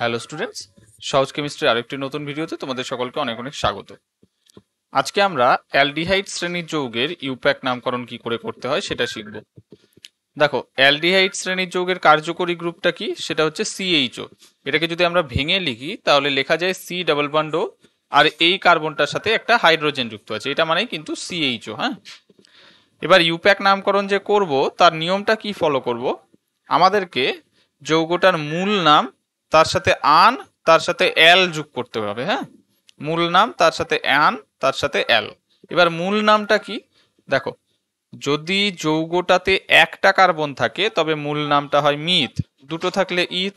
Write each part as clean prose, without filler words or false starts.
Hello students, সহজ কেমিস্ট্রির আরেকটি নতুন ভিডিওতে তোমাদের সকলকে অনেক অনেক স্বাগত। আজকে আমরা অ্যালডিহাইড শ্রেণীর যৌগের ইউপ্যাক নামকরণ কি করে করতে হয় সেটা শিখব। দেখো, অ্যালডিহাইড শ্রেণীর যৌগের কার্যকরী গ্রুপটা কি, সেটা হচ্ছে CHO। এটাকে যদি আমরা ভেঙে লিখি তাহলে লেখা যায় C+O, আর এই কার্বনটার সাথে একটা হাইড্রোজেন যুক্ত আছে, এটা মানেই কিন্তু CHO। হ্যাঁ, এবার ইউপ্যাক নামকরণ যে করব তার নিয়মটা কি ফলো করব, আমাদেরকে যৌগটার মূল নাম তার সাথে আন তার সাথে অ্যাল যোগ করতে হবে। হ্যাঁ, মূল নাম তার সাথে আন তার সাথে অ্যাল। এবার মূল নামটা কি, দেখো যদি যৌগটাতে একটা কার্বন থাকে তবে মূল নামটা হয় মিথ, দুটো থাকলে ইথ,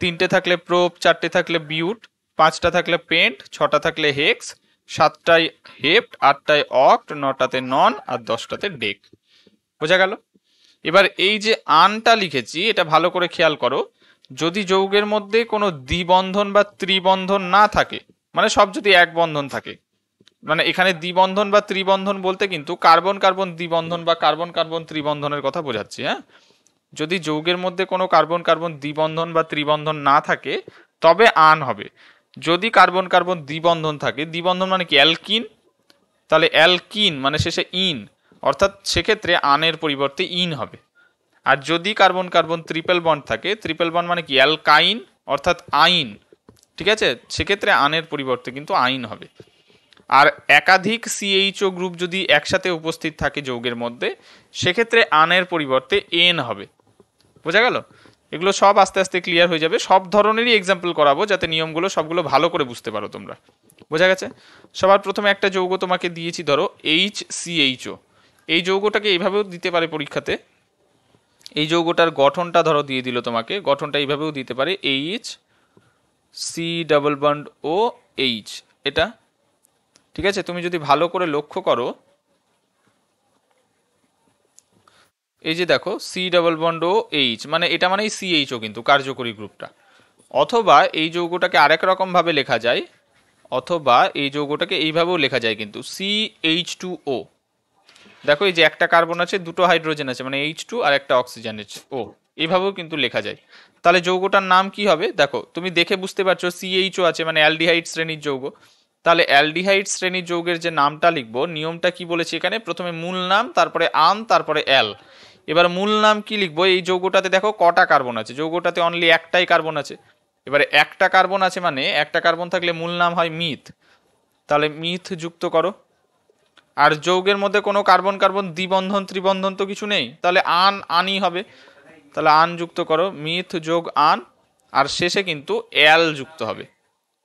তিনটে থাকলে প্রোপ, চারটে থাকলে বিউট, পাঁচটা থাকলে পেন্ট, ছটা থাকলে হেক্স, সাতটায় হেপ্ট, আটটায় অক্ট, নটাতে নন আর 10টাতে ডেক। বোঝা গেল? এবার এই যে আনটা লিখেছি এটা ভালো করে খেয়াল করো, যদি যৌগের মধ্যে কোনো দ্বিবন্ধন বা ত্রিবন্ধন না থাকে, মানে সব যদি এক বন্ধন থাকে, মানে এখানে দ্বিবন্ধন বা ত্রিবন্ধন বলতে কিন্তু কার্বন কার্বন দ্বিবন্ধন বা কার্বন কার্বন ত্রিবন্ধনের কথা বোঝাচ্ছি। হ্যাঁ, যদি যৌগের মধ্যে কোনো কার্বন কার্বন দ্বিবন্ধন বা ত্রিবন্ধন না থাকে তবে আন হবে। যদি কার্বন কার্বন দ্বিবন্ধন থাকে, দ্বিবন্ধন মানে কি অ্যালকিন, তাহলে অ্যালকিন মানে শেষে ইন, অর্থাৎ সেক্ষেত্রে আনের পরিবর্তে ইন হবে। আর যদি কার্বন কার্বন ট্রিপল বন্ড থাকে, ট্রিপল বন্ড মানে কি অ্যালকাইন অর্থাৎ আইন, ঠিক আছে, সেক্ষেত্রে আনের পরিবর্তে কিন্তু আইন হবে। আর একাধিক CHO গ্রুপ যদি একসাথে উপস্থিত থাকে যৌগের মধ্যে, সেক্ষেত্রে আনের পরিবর্তে এন হবে। বোঝা গেল? এগুলো সব আস্তে আস্তে ক্লিয়ার হয়ে যাবে, সব ধরনেরই এক্সাম্পল করাবো যাতে নিয়মগুলো সবগুলো ভালো করে বুঝতে পারো তোমরা। বোঝা গেছে? সবার প্রথমে একটা যৌগ তোমাকে দিয়েছি, ধরো HCHO। এই যৌগটাকে এইভাবেও দিতে পারে পরীক্ষাতে, এই যৌগটার গঠনটা ধরো দিয়ে দিল তোমাকে, গঠনটা এইভাবেও দিতে পারে HCOOH, এটা ঠিক আছে। তুমি যদি ভালো করে লক্ষ্য করো, এই যে দেখো C+OH, মানে এটা মানেই CHO কিন্তু কার্যকরী গ্রুপটা। অথবা এই যৌগটাকে আরেক রকম ভাবে লেখা যায়, অথবা এই যৌগটাকে এইভাবেও লেখা যায় কিন্তু CH2O। দেখো এই যে একটা কার্বন আছে, দুটো হাইড্রোজেন আছে, মানে H2 আর একটা অক্সিজেন H O, এইভাবেও কিন্তু লেখা যায়। তাহলে যৌগটার নাম কি হবে, দেখো তুমি দেখে বুঝতে পারছো CHO আছে মানে অ্যালডিহাইড শ্রেণীর যৌগ। তাহলে অ্যালডিহাইড শ্রেণীর যৌগের যে নামটা লিখবো, নিয়মটা কি বলেছে এখানে, প্রথমে মূল নাম তারপরে আন তারপরে অ্যাল। এবার মূল নাম কি লিখবো, এই যৌগটাতে দেখো কটা কার্বন আছে, যৌগটাতে অনলি একটাই কার্বন আছে। এবারে একটা কার্বন আছে মানে একটা কার্বন থাকলে মূল নাম হয় মিথ, তাহলে মিথ যুক্ত করো। আর যৌগের মধ্যে কোনো কার্বন কার্বন দ্বিবন্ধন ত্রিবন্ধন তো কিছু নেই, তাহলে আনই হবে, তাহলে আন যুক্ত করো, মিথ যোগ আন, আর শেষে কিন্তু অ্যাল যুক্ত হবে।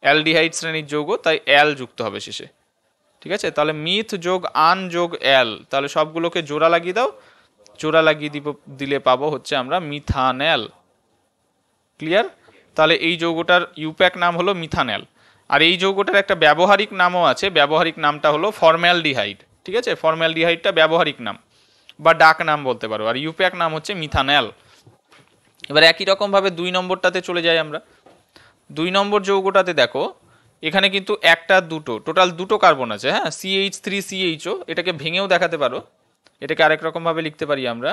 অ্যালডিহাইড শ্রেণীর যৌগ তাই অ্যাল যুক্ত হবে শেষে, ঠিক আছে। তাহলে মিথ যোগ আন যোগ অ্যাল, তাহলে সবগুলোকে জোড়া লাগিয়ে দাও, জোড়া লাগিয়ে দিলে পাবো হচ্ছে আমরা মিথানল। ক্লিয়ার? তাহলে এই যৌগটার ইউপ্যাক নাম হলো মিথানল। আর এই যৌগটার একটা ব্যবহারিক নামও আছে, ব্যবহারিক নামটা হলো ফর্মালডিহাইড, ঠিক আছে। ফর্মালডিহাইডটা ব্যবহারিক নাম বা ডাক নাম বলতে পারো, আর ইউপ্যাক নাম হচ্ছে মিথানল। এবার একই রকমভাবে 2 নম্বরটাতে চলে যাই আমরা। 2 নম্বর যৌগটাতে দেখো এখানে কিন্তু একটা দুটো, টোটাল দুটো কার্বন আছে। হ্যাঁ, CH3CHO, এটাকে ভেঙেও দেখাতে পারো, এটাকে আরেক রকমভাবে লিখতে পারি আমরা,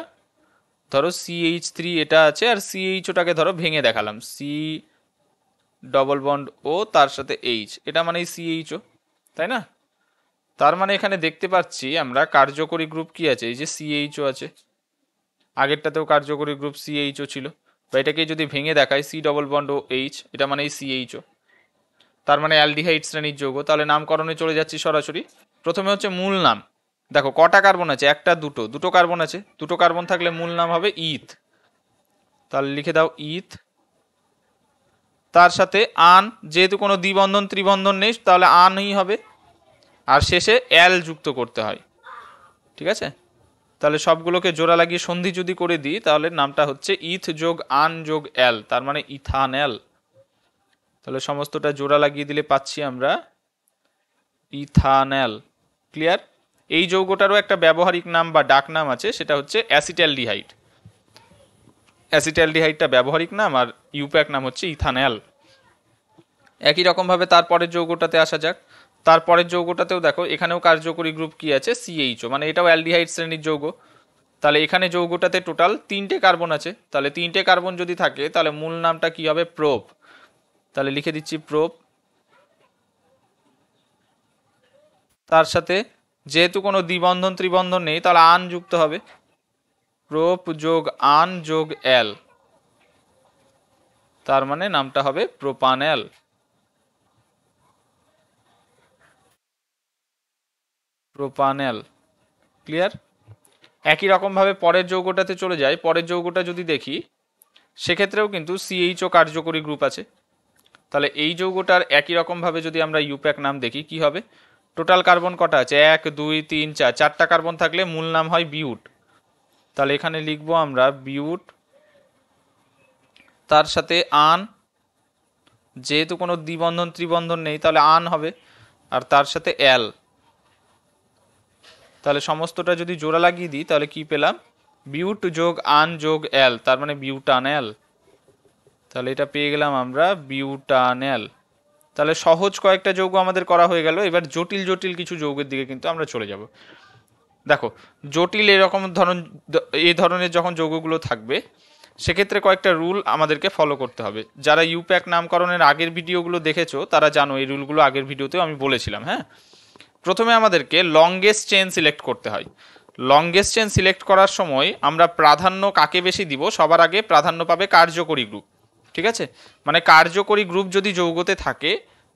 ধরো CH3 এটা আছে আর CHOটাকে ধরো ভেঙে দেখালাম, C+O তার সাথে H, এটা মানে CHO, তাই না? তার মানে এখানে দেখতে পাচ্ছি আমরা কার্যকরী গ্রুপ কি আছে, এই যে CHO আছে, আগেরটাতেও কার্যকরী গ্রুপ CHO ছিল, বা এটাকে যদি ভেঙে দেখাই C+OH, এটা মানে CHO, তার মানে অ্যালডিহাইড শ্রেণীর যৌগ। তাহলে নামকরণে চলে যাচ্ছি সরাসরি, প্রথমে হচ্ছে মূল নাম। দেখো কটা কার্বন আছে, একটা দুটো, দুটো কার্বন আছে, দুটো কার্বন থাকলে মূল নাম হবে ইথ, তাহলে লিখে দাও ইথ, তার সাথে আন, যেহেতু কোনো দ্বিবন্ধন ত্রিবন্ধন নেই তাহলে আনই হবে, আর শেষে অ্যাল যুক্ত করতে হয়, ঠিক আছে। তাহলে সবগুলোকে জোড়া লাগিয়ে সন্ধি যদি করে দিই তাহলে নামটা হচ্ছে ইথ যোগ আন যোগ অ্যাল, তার মানে ইথানল। তাহলে সমস্তটা জোড়া লাগিয়ে দিলে পাচ্ছি আমরা ইথানল। ক্লিয়ার? এই যৌগটারও একটা ব্যবহারিক নাম বা ডাক নাম আছে, সেটা হচ্ছে অ্যাসিটালডিহাইড। অ্যাসিটালডিহাইডটা ব্যবহারিক নাম আর ইউপ্যাক নাম হচ্ছে ইথানল। একই রকমভাবে তারপরের যৌগটাতে আসা যাক, তারপরের যৌগটাতেও দেখো এখানেও কার্যকরী গ্রুপ কি আছে, CHO, মানে এটাও অ্যালডিহাইড শ্রেণীর যৌগ। তাহলে এখানে যৌগটাতে টোটাল 3টে কার্বন আছে, তাহলে 3টে কার্বন যদি থাকে তাহলে মূল নামটা কি হবে, প্রোপ। তাহলে লিখে দিচ্ছি প্রোপ, তার সাথে যেহেতু কোনো দ্বিবন্ধন ত্রিবন্ধন নেই তাহলে আন যুক্ত হবে, প্রোপ যোগ আন যোগ অ্যাল, তার মানে নামটা হবে প্রোপানল। Propanol clear. একই রকম ভাবে পরের যৌগটাতে চলে যায়, পরের যৌগটা যদি দেখি সেক্ষেত্রেও কিন্তু সিএইচও কার্যকরী গ্রুপ আছে, তাহলে এই যৌগটার একই রকম ভাবে যদি আমরা ইউপ্যাক নাম দেখি কি হবে, টোটাল কার্বন কটা আছে 1 2 3 4, চারটা কার্বন থাকলে মূল নাম হয় বিউট, তাহলে এখানে লিখবো আমরা বিউট, তার সাথে আন, যেহেতু কোনো দ্বিবন্ধন ত্রিবন্ধন নেই তাহলে আন হবে, আর তার সাথে অ্যাল, তাহলে সমস্তটা যদি জোড়া লাগিয়ে দিই তাহলে কি পেলাম, বিউট যোগ আন যোগ অ্যাল, তার মানে বিউটানল। তাহলে এটা পেয়ে গেলাম আমরা বিউটানল। তাহলে সহজ কয়েকটা যৌগ আমাদের করা হয়ে গেল, এবার জটিল জটিল কিছু যৌগের দিকে কিন্তু আমরা চলে যাব। দেখো জটিল এরকম এই ধরনের যখন যৌগগুলো থাকবে সেক্ষেত্রে কয়েকটা রুল আমাদেরকে ফলো করতে হবে। যারা ইউপ্যাক নামকরণের আগের ভিডিওগুলো দেখেছো তারা জানো এই রুলগুলো আগের ভিডিওতেও আমি বলেছিলাম। হ্যাঁ, প্রথমে আমাদেরকে লংগেস্ট চেইন সিলেক্ট করতে হয়। লংগেস্ট চেইন সিলেক্ট করার সময় আমরা প্রাধান্য কাকে বেশি দিব, সবার আগে প্রাধান্য পাবে কার্যকরী গ্রুপ, ঠিক আছে? মানে কার্যকরী গ্রুপ যদি যৌগতে থাকে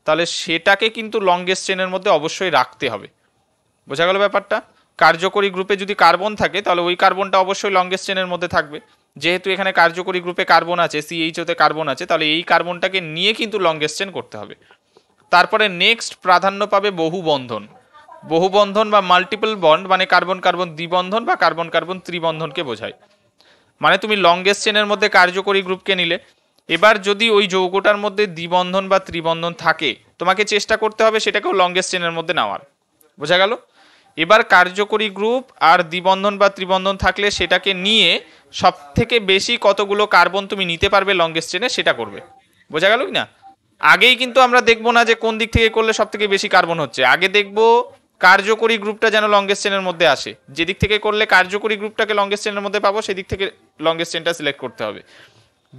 তাহলে সেটাকে কিন্তু লংগেস্ট চেইনের মধ্যে অবশ্যই রাখতে হবে। বোঝা গেল ব্যাপারটা? কার্যকরী গ্রুপে যদি কার্বন থাকে তাহলে ওই কার্বনটা অবশ্যই লংগেস্ট চেইনের মধ্যে থাকবে। যেহেতু এখানে কার্যকরী গ্রুপে কার্বন আছে, সিএইচওতে কার্বন আছে, তাহলে এই কার্বনটাকে নিয়ে কিন্তু লংগেস্ট চেইন করতে হবে। তারপরে নেক্সট প্রাধান্য পাবে বহুবন্ধন। বহুবন্ধন বা মাল্টিপল বন্ড মানে কার্বন কার্বন দ্বিবন্ধন বা কার্বন কার্বন ত্রিবন্ধনকে বোঝায়। মানে তুমি লংগেস্ট চেনের মধ্যে কার্যকরী গ্রুপকে নিলে, এবার যদি ওই যৌগটার মধ্যে দ্বিবন্ধন বা ত্রিবন্ধন থাকে তোমাকে চেষ্টা করতে হবে সেটাকেও লংগেস্ট চেনের মধ্যে নেওয়ার। বোঝা গেল? এবার কার্যকরী গ্রুপ আর দ্বিবন্ধন বা ত্রিবন্ধন থাকলে সেটাকে নিয়ে সব থেকে বেশি কতগুলো কার্বন তুমি নিতে পারবে লংগেস্ট চেনে সেটা করবে। বোঝা গেল কি না? আগেই কিন্তু আমরা দেখবো না যে কোন দিক থেকে করলে সব থেকে বেশি কার্বন হচ্ছে, আগে দেখবো কার্যকরী গ্রুপটা যেন লংগেস্ট চেনের মধ্যে আসে। যেদিক থেকে করলে কার্যকরী গ্রুপটাকে লংগেস্ট চেনের মধ্যে পাবো সেদিক থেকে লংগেস্ট চেনটা সিলেক্ট করতে হবে।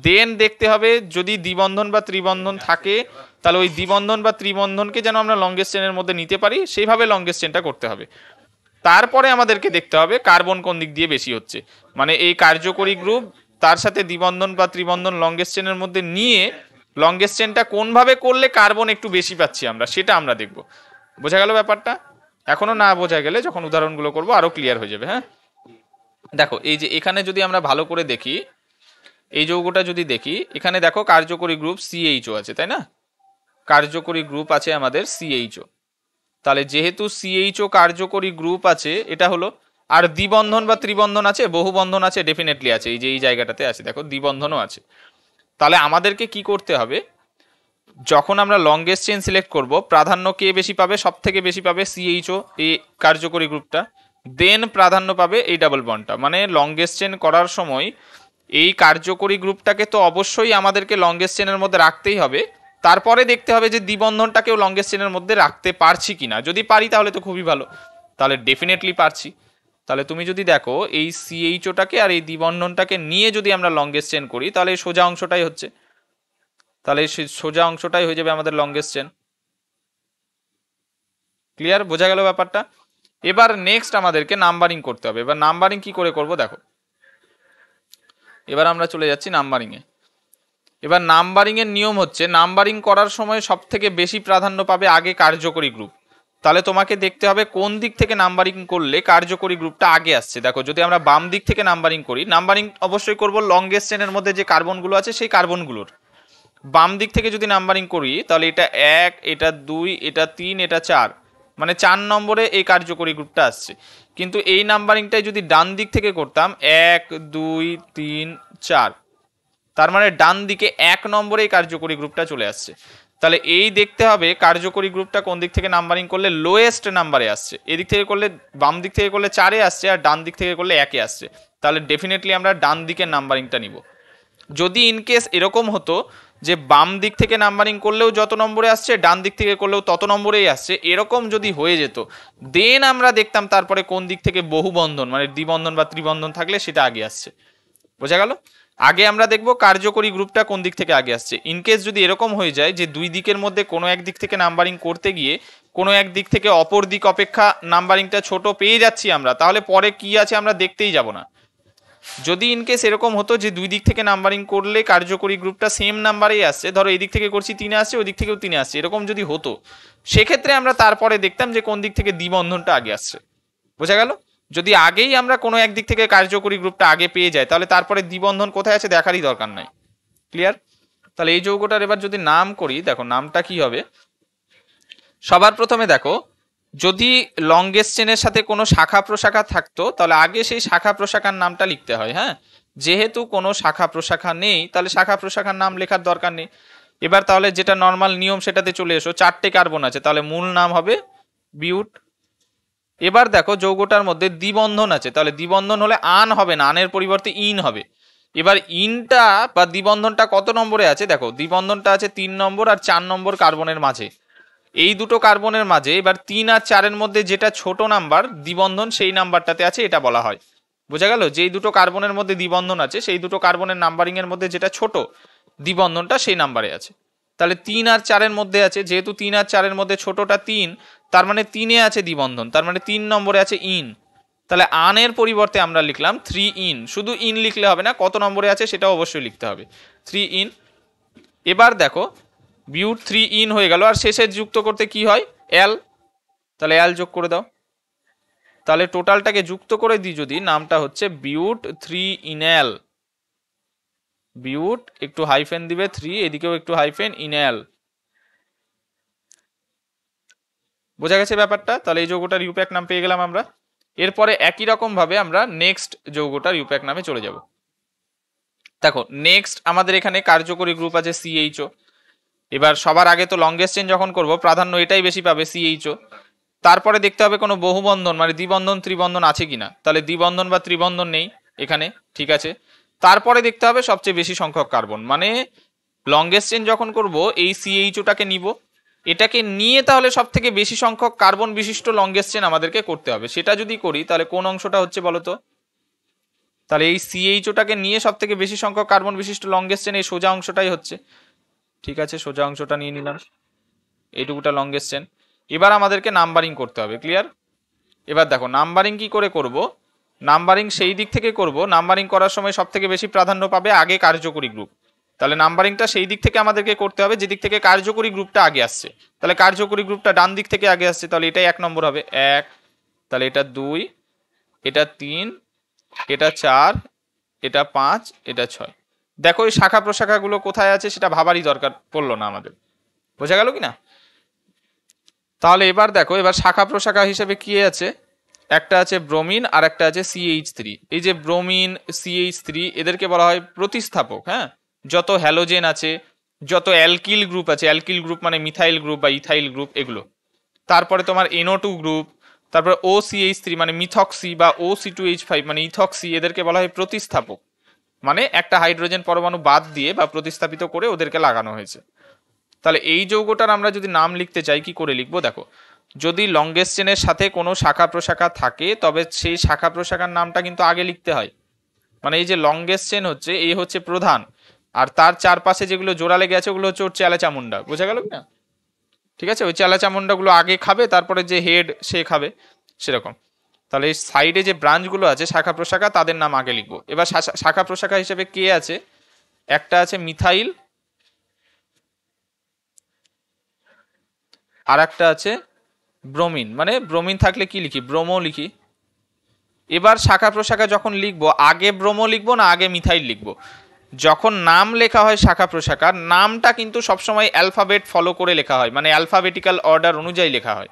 দেন দেখতে হবে যদি দ্বিবন্ধন বা ত্রিবন্ধন থাকে তাহলে ওই দ্বিবন্ধন বা ত্রিবন্ধনকে যেন আমরা লংগেস্ট চেনের মধ্যে নিতে পারি সেইভাবে লংগেস্ট চেনটা করতে হবে। তারপরে আমাদেরকে দেখতে হবে কার্বন কোন দিক দিয়ে বেশি হচ্ছে, মানে এই কার্যকরী গ্রুপ তার সাথে দ্বিবন্ধন বা ত্রিবন্ধন লংগেস্ট চেনের মধ্যে নিয়ে লংগেস্ট চেনটা কোনভাবে করলে কার্বন একটু বেশি পাচ্ছি আমরা সেটা আমরা দেখব। বোঝা গেল ব্যাপারটা? এখনো না বোঝা গেলে যখন উদাহরণগুলো করবো আরো ক্লিয়ার হয়ে যাবে। হ্যাঁ দেখো, এই যে এখানে যদি আমরা ভালো করে দেখি, এই যৌগটা যদি দেখি, এখানে দেখো কার্যকরী গ্রুপ সিএইচও আছে, তাই না? কার্যকরী গ্রুপ আছে আমাদের সিএইচও, তাহলে যেহেতু সিএইচও কার্যকরী গ্রুপ আছে এটা হলো, আর দ্বিবন্ধন বা ত্রিবন্ধন আছে, বহুবন্ধন আছে, ডেফিনেটলি আছে, এই যে এই জায়গাটাতে আছে দেখো দ্বিবন্ধনও আছে। তাহলে আমাদেরকে কি করতে হবে, যখন আমরা লংগেস্ট চেইন সিলেক্ট করব প্রাধান্য কে বেশি পাবে, সব থেকে বেশি পাবে সিএইচও এই কার্যকরী গ্রুপটা, দেন প্রাধান্য পাবে এই ডাবল বন্ডটা। মানে লংগেস্ট চেইন করার সময় এই কার্যকরী গ্রুপটাকে তো অবশ্যই আমাদেরকে লংগেস্ট চেইনের মধ্যে রাখতেই হবে, তারপরে দেখতে হবে যে দ্বিবন্ধনটাকেও লংগেস্ট চেইনের মধ্যে রাখতে পারছি কিনা। যদি পারি তাহলে তো খুবই ভালো, তাহলে ডেফিনেটলি পারছি। তাহলে তুমি যদি দেখো এই সিএইচওটাকে আর এই দ্বিবন্ধনটাকে নিয়ে যদি আমরা লংগেস্ট চেইন করি তাহলে এই সোজা অংশটাই হচ্ছে, তাহলে সেই সোজা অংশটাই হয়ে যাবে আমাদের লংগেস্ট চেইন। ক্লিয়ার? বোঝা গেল ব্যাপারটা? এবার নেক্সট আমাদেরকে নাম্বারিং করতে হবে। এবার নাম্বারিং কি করে করব দেখো, এবার আমরা চলে যাচ্ছি নাম্বারিং এ। এবার নাম্বারিং এর নিয়ম হচ্ছে নাম্বারিং করার সময় সব থেকে বেশি প্রাধান্য পাবে আগে কার্যকরী গ্রুপ, তাহলে তোমাকে দেখতে হবে কোন দিক থেকে নাম্বারিং করলে কার্যকরী গ্রুপটা আগে আসছে। দেখো যদি আমরা বাম দিক থেকে নাম্বারিং করি, নাম্বারিং অবশ্যই করব লংগেস্ট চেনের মধ্যে যে কার্বনগুলো আছে সেই কার্বনগুলোর। বাম দিক থেকে যদি নাম্বারিং করি তাহলে এটা 1, এটা 2, এটা 3, এটা 4, মানে 4 নম্বরে এই কার্যকরী গ্রুপটা আসছে। কিন্তু এই নাম্বারিংটাই যদি ডান দিক থেকে করতাম 1 2 3 4, তার মানে ডান দিকে 1 নম্বরে এই কার্যকরী গ্রুপটা চলে আসছে। তাহলে এই দেখতে হবে কার্যকরী গ্রুপটা কোন দিক থেকে নাম্বারিং করলে লোয়েস্ট নাম্বারে আসছে। এদিক থেকে করলে, বাম দিক থেকে করলে 4-এ আসছে আর ডান দিক থেকে করলে 1-এ আসছে, তাহলে ডেফিনেটলি আমরা ডান দিকের নাম্বারিংটা নিব। যদি ইনকেস এরকম হতো যে বাম দিক থেকে নাম্বারিং করলেও যত নম্বরে আসছে ডান দিক থেকে করলেও তত নম্বরেই আসছে, এরকম যদি হয়ে যেত দেন আমরা দেখতাম তারপরে কোন দিক থেকে বহুবন্ধন মানে দ্বিবন্ধন বা ত্রিবন্ধন থাকলে সেটা আগে আসছে। বোঝা গেল? आगे আমরা দেখব কার্যকরী গ্রুপটা কোন দিক থেকে আগে আসছে। ইন কেস যদি এরকম হয়ে যায় যে দুই দিকের মধ্যে কোনো এক দিক থেকে নাম্বারিং করতে গিয়ে কোনো এক দিক থেকে অপর দিক অপেক্ষা নাম্বারিংটা ছোট পেয়ে যাচ্ছি আমরা, তাহলে পরে কি আছে আমরা দেখতেই যাব না। যদি ইন কেস এরকম হতো যে দুই দিক থেকে নাম্বারিং করলে কার্যকরী গ্রুপটা সেম নাম্বারেই আসছে, ধরো এই দিক থেকে করছি 3 আসছে, ওই দিক থেকেও 3 আসছে, এরকম যদি হতো সেক্ষেত্রে আমরা তারপরে দেখতাম যে কোন দিক থেকে দ্বিবন্ধনটা আগে আসছে। বোঝা গেল? যদি আগেই আমরা কোনো এক দিক থেকে কার্যকরী গ্রুপটা আগে পেয়ে যাই তাহলে তারপরে দ্বিবন্ধন কোথায় আছে দেখারই দরকার নাই। ক্লিয়ার? তাহলে এই যৌগটার এবার যদি নাম করি, দেখো নামটা কি হবে। সবার প্রথমে দেখো যদি লংগেস্ট চেনের সাথে কোনো শাখা প্রশাখা থাকতো তাহলে আগে সেই শাখা প্রশাখার নামটা লিখতে হয়। হ্যাঁ, যেহেতু কোনো শাখা প্রশাখা নেই তাহলে শাখা প্রশাখার নাম লেখার দরকার নেই। এবার তাহলে যেটা নর্মাল নিয়ম সেটাতে চলে এসো। 4 কার্বন আছে, তাহলে মূল নাম হবে বিউট। এবার দেখো যৌগটার মধ্যে দ্বিবন্ধন আছে, তাহলে দ্বিবন্ধন হলে আন হবে না, আনের পরিবর্তে ইন হবে। এবার ইনটা বা দ্বিবন্ধনটা কত নম্বরে আছে? দেখো দ্বিবন্ধনটা আছে 3 নম্বর আর 4 নম্বর কার্বনের মাঝে, এই দুটো কার্বনের মাঝে। এবার 3 আর 4-এর মধ্যে যেটা ছোট নাম্বার দ্বিবন্ধন সেই নাম্বারটাতে আছে, এটা বলা হয়। বোঝা গেল? যেই দুটো কার্বনের মধ্যে দ্বিবন্ধন আছে সেই দুটো কার্বনের নাম্বারিং এর মধ্যে যেটা ছোট দ্বিবন্ধনটা সেই নাম্বারে আছে। তাহলে 3 আর 4-এর মধ্যে আছে, যেহেতু 3 আর 4-এর মধ্যে ছোটটা 3, তার মানে 3-এ আছে দ্বিবন্ধন, তার মানে 3 নম্বরে আছে ইন। তাহলে আনের পরিবর্তে আমরা লিখলাম 3 ইন। শুধু ইন লিখলে হবে না, কত নম্বরে আছে সেটা অবশ্যই লিখতে হবে, 3 ইন। এবার দেখো বিউট 3 ইন হয়ে গেল, আর শেষে যুক্ত করতে কি হয় অ্যাল, তাহলে অ্যাল যোগ করে দাও। তাহলে টোটালটাকে যুক্ত করে দিই, যদি নামটা হচ্ছে বিউট 3 ইনঅ্যাল। বিউট একটু হাইফেন দিবে 3, এদিকেও একটু হাইফেন, ইনঅ্যাল। বোঝা গেছে ব্যাপারটা? তাহলে এই যৌগটার ইউপ্যাক নাম পেয়ে গেলাম আমরা। এরপরে একই রকম ভাবে আমরা নেক্সট যৌগটার ইউপ্যাক নামে চলে যাব। দেখো নেক্সট আমাদের এখানে কার্যকরী গ্রুপ আছে সিএইচও। এবার সবার আগে তো লংগেস্ট চেন যখন করব প্রাধান্য এটাই বেশি পাবে, সিএইচও। তারপরে দেখতে হবে কোনো বহুবন্ধন মানে দ্বিবন্ধন ত্রিবন্ধন আছে কিনা, তাহলে দ্বিবন্ধন বা ত্রিবন্ধন নেই এখানে, ঠিক আছে। তারপরে দেখতে হবে সবচেয়ে বেশি সংখ্যক কার্বন, মানে লংগেস্ট চেন যখন করব এই সিএইচওটাকে নিব, এটাকে নিয়ে তাহলে সব থেকে বেশি সংখ্যক কার্বন বিশিষ্ট লংগেস্ট চেন আমাদেরকে করতে হবে। সেটা যদি করি তাহলে কোন অংশটা হচ্ছে বলতো, তাহলে এই সিএইচওটাকে নিয়ে সব থেকে বেশি সংখ্যক কার্বন বিশিষ্ট লংগেস্ট চেন এই সোজা অংশটাই হচ্ছে, ঠিক আছে। সোজা অংশটা নিয়ে নিলাম, এইটুকুটা লংগেস্ট চেন। এবার আমাদেরকে নাম্বারিং করতে হবে। ক্লিয়ার? এবার দেখো নাম্বারিং কি করে করব, নাম্বারিং সেই দিক থেকে করব, নাম্বারিং করার সময় সব থেকে বেশি প্রাধান্য পাবে আগে কার্যকরী গ্রুপ। তাহলে নাম্বারিংটা সেই দিক থেকে আমাদেরকে করতে হবে যেদিক থেকে কার্যকরী গ্রুপটা আগে আসছে। তাহলে কার্যকরী গ্রুপটা ডান দিক থেকে আগে আসছে, তাহলে এটাই 1 নম্বর হবে 1, তাহলে এটা 2, এটা 3, এটা 4, এটা 5, এটা 6। দেখো এই শাখা প্রশাখাগুলো কোথায় আছে সেটা ভাবারই দরকার পড়লো না আমাদের। বোঝা গেল কিনা? তাহলে এবার দেখো এবার শাখা প্রশাখা হিসেবে কি আছে, একটা আছে ব্রোমিন আর একটা আছে CH3। এই যে ব্রোমিন CH3 এদেরকে বলা হয় প্রতিস্থাপক। হ্যাঁ, যত হ্যালোজেন আছে, যত অ্যালকিল গ্রুপ আছে, অ্যালকিল গ্রুপ মানে মিথাইল গ্রুপ বা ইথাইল গ্রুপ এগুলো, তারপরে তোমার NO2 গ্রুপ, তারপরে OCH3 মানে মিথক্সি বা OC2H5 মানে ইথক্সি, এদেরকে বলা হয় প্রতিস্থাপক। মানে একটা হাইড্রোজেন পরমাণু বাদ দিয়ে বা প্রতিস্থাপিত করে ওদেরকে লাগানো হয়েছে। তাহলে এই যৌগটার আমরা যদি নাম লিখতে চাই কি করে লিখবো, দেখো যদি লংগেস্ট চেনের সাথে কোনো শাখা প্রশাখা থাকে তবে সেই শাখা প্রশাখার নামটা কিন্তু আগে লিখতে হয়। মানে এই যে লংগেস্ট চেন হচ্ছে, এই হচ্ছে প্রধান, আর তার চারপাশে যেগুলো জোড়া লেগে আছে ওগুলো হচ্ছে ওর চেলা চামুন্ডা। বোঝা গেল কিনা? ঠিক আছে, ওই চেলা চামুন্ডাগুলো আগে খাবে, তারপরে যে হেড সে খাবে, সেরকম। তাহলে এই সাইডে যে ব্রাঞ্চগুলো আছে শাখা প্রশাখা তাদের নাম আগে লিখবো। এবার শাখা প্রশাখা হিসেবে কে আছে, একটা আছে মিথাইল আর একটা আছে ব্রোমিন, মানে ব্রোমিন থাকলে কি লিখি, ব্রোমো লিখি। এবার শাখা প্রশাখা যখন লিখবো আগে ব্রোমো লিখবো না আগে মিথাইল লিখবো? যখন নাম লেখা হয় শাখা প্রশাখার নামটা কিন্তু সবসময় অ্যালফাবেট ফলো করে লেখা হয়, মানে অ্যালফাবেটিক্যাল অর্ডার অনুযায়ী লেখা হয়।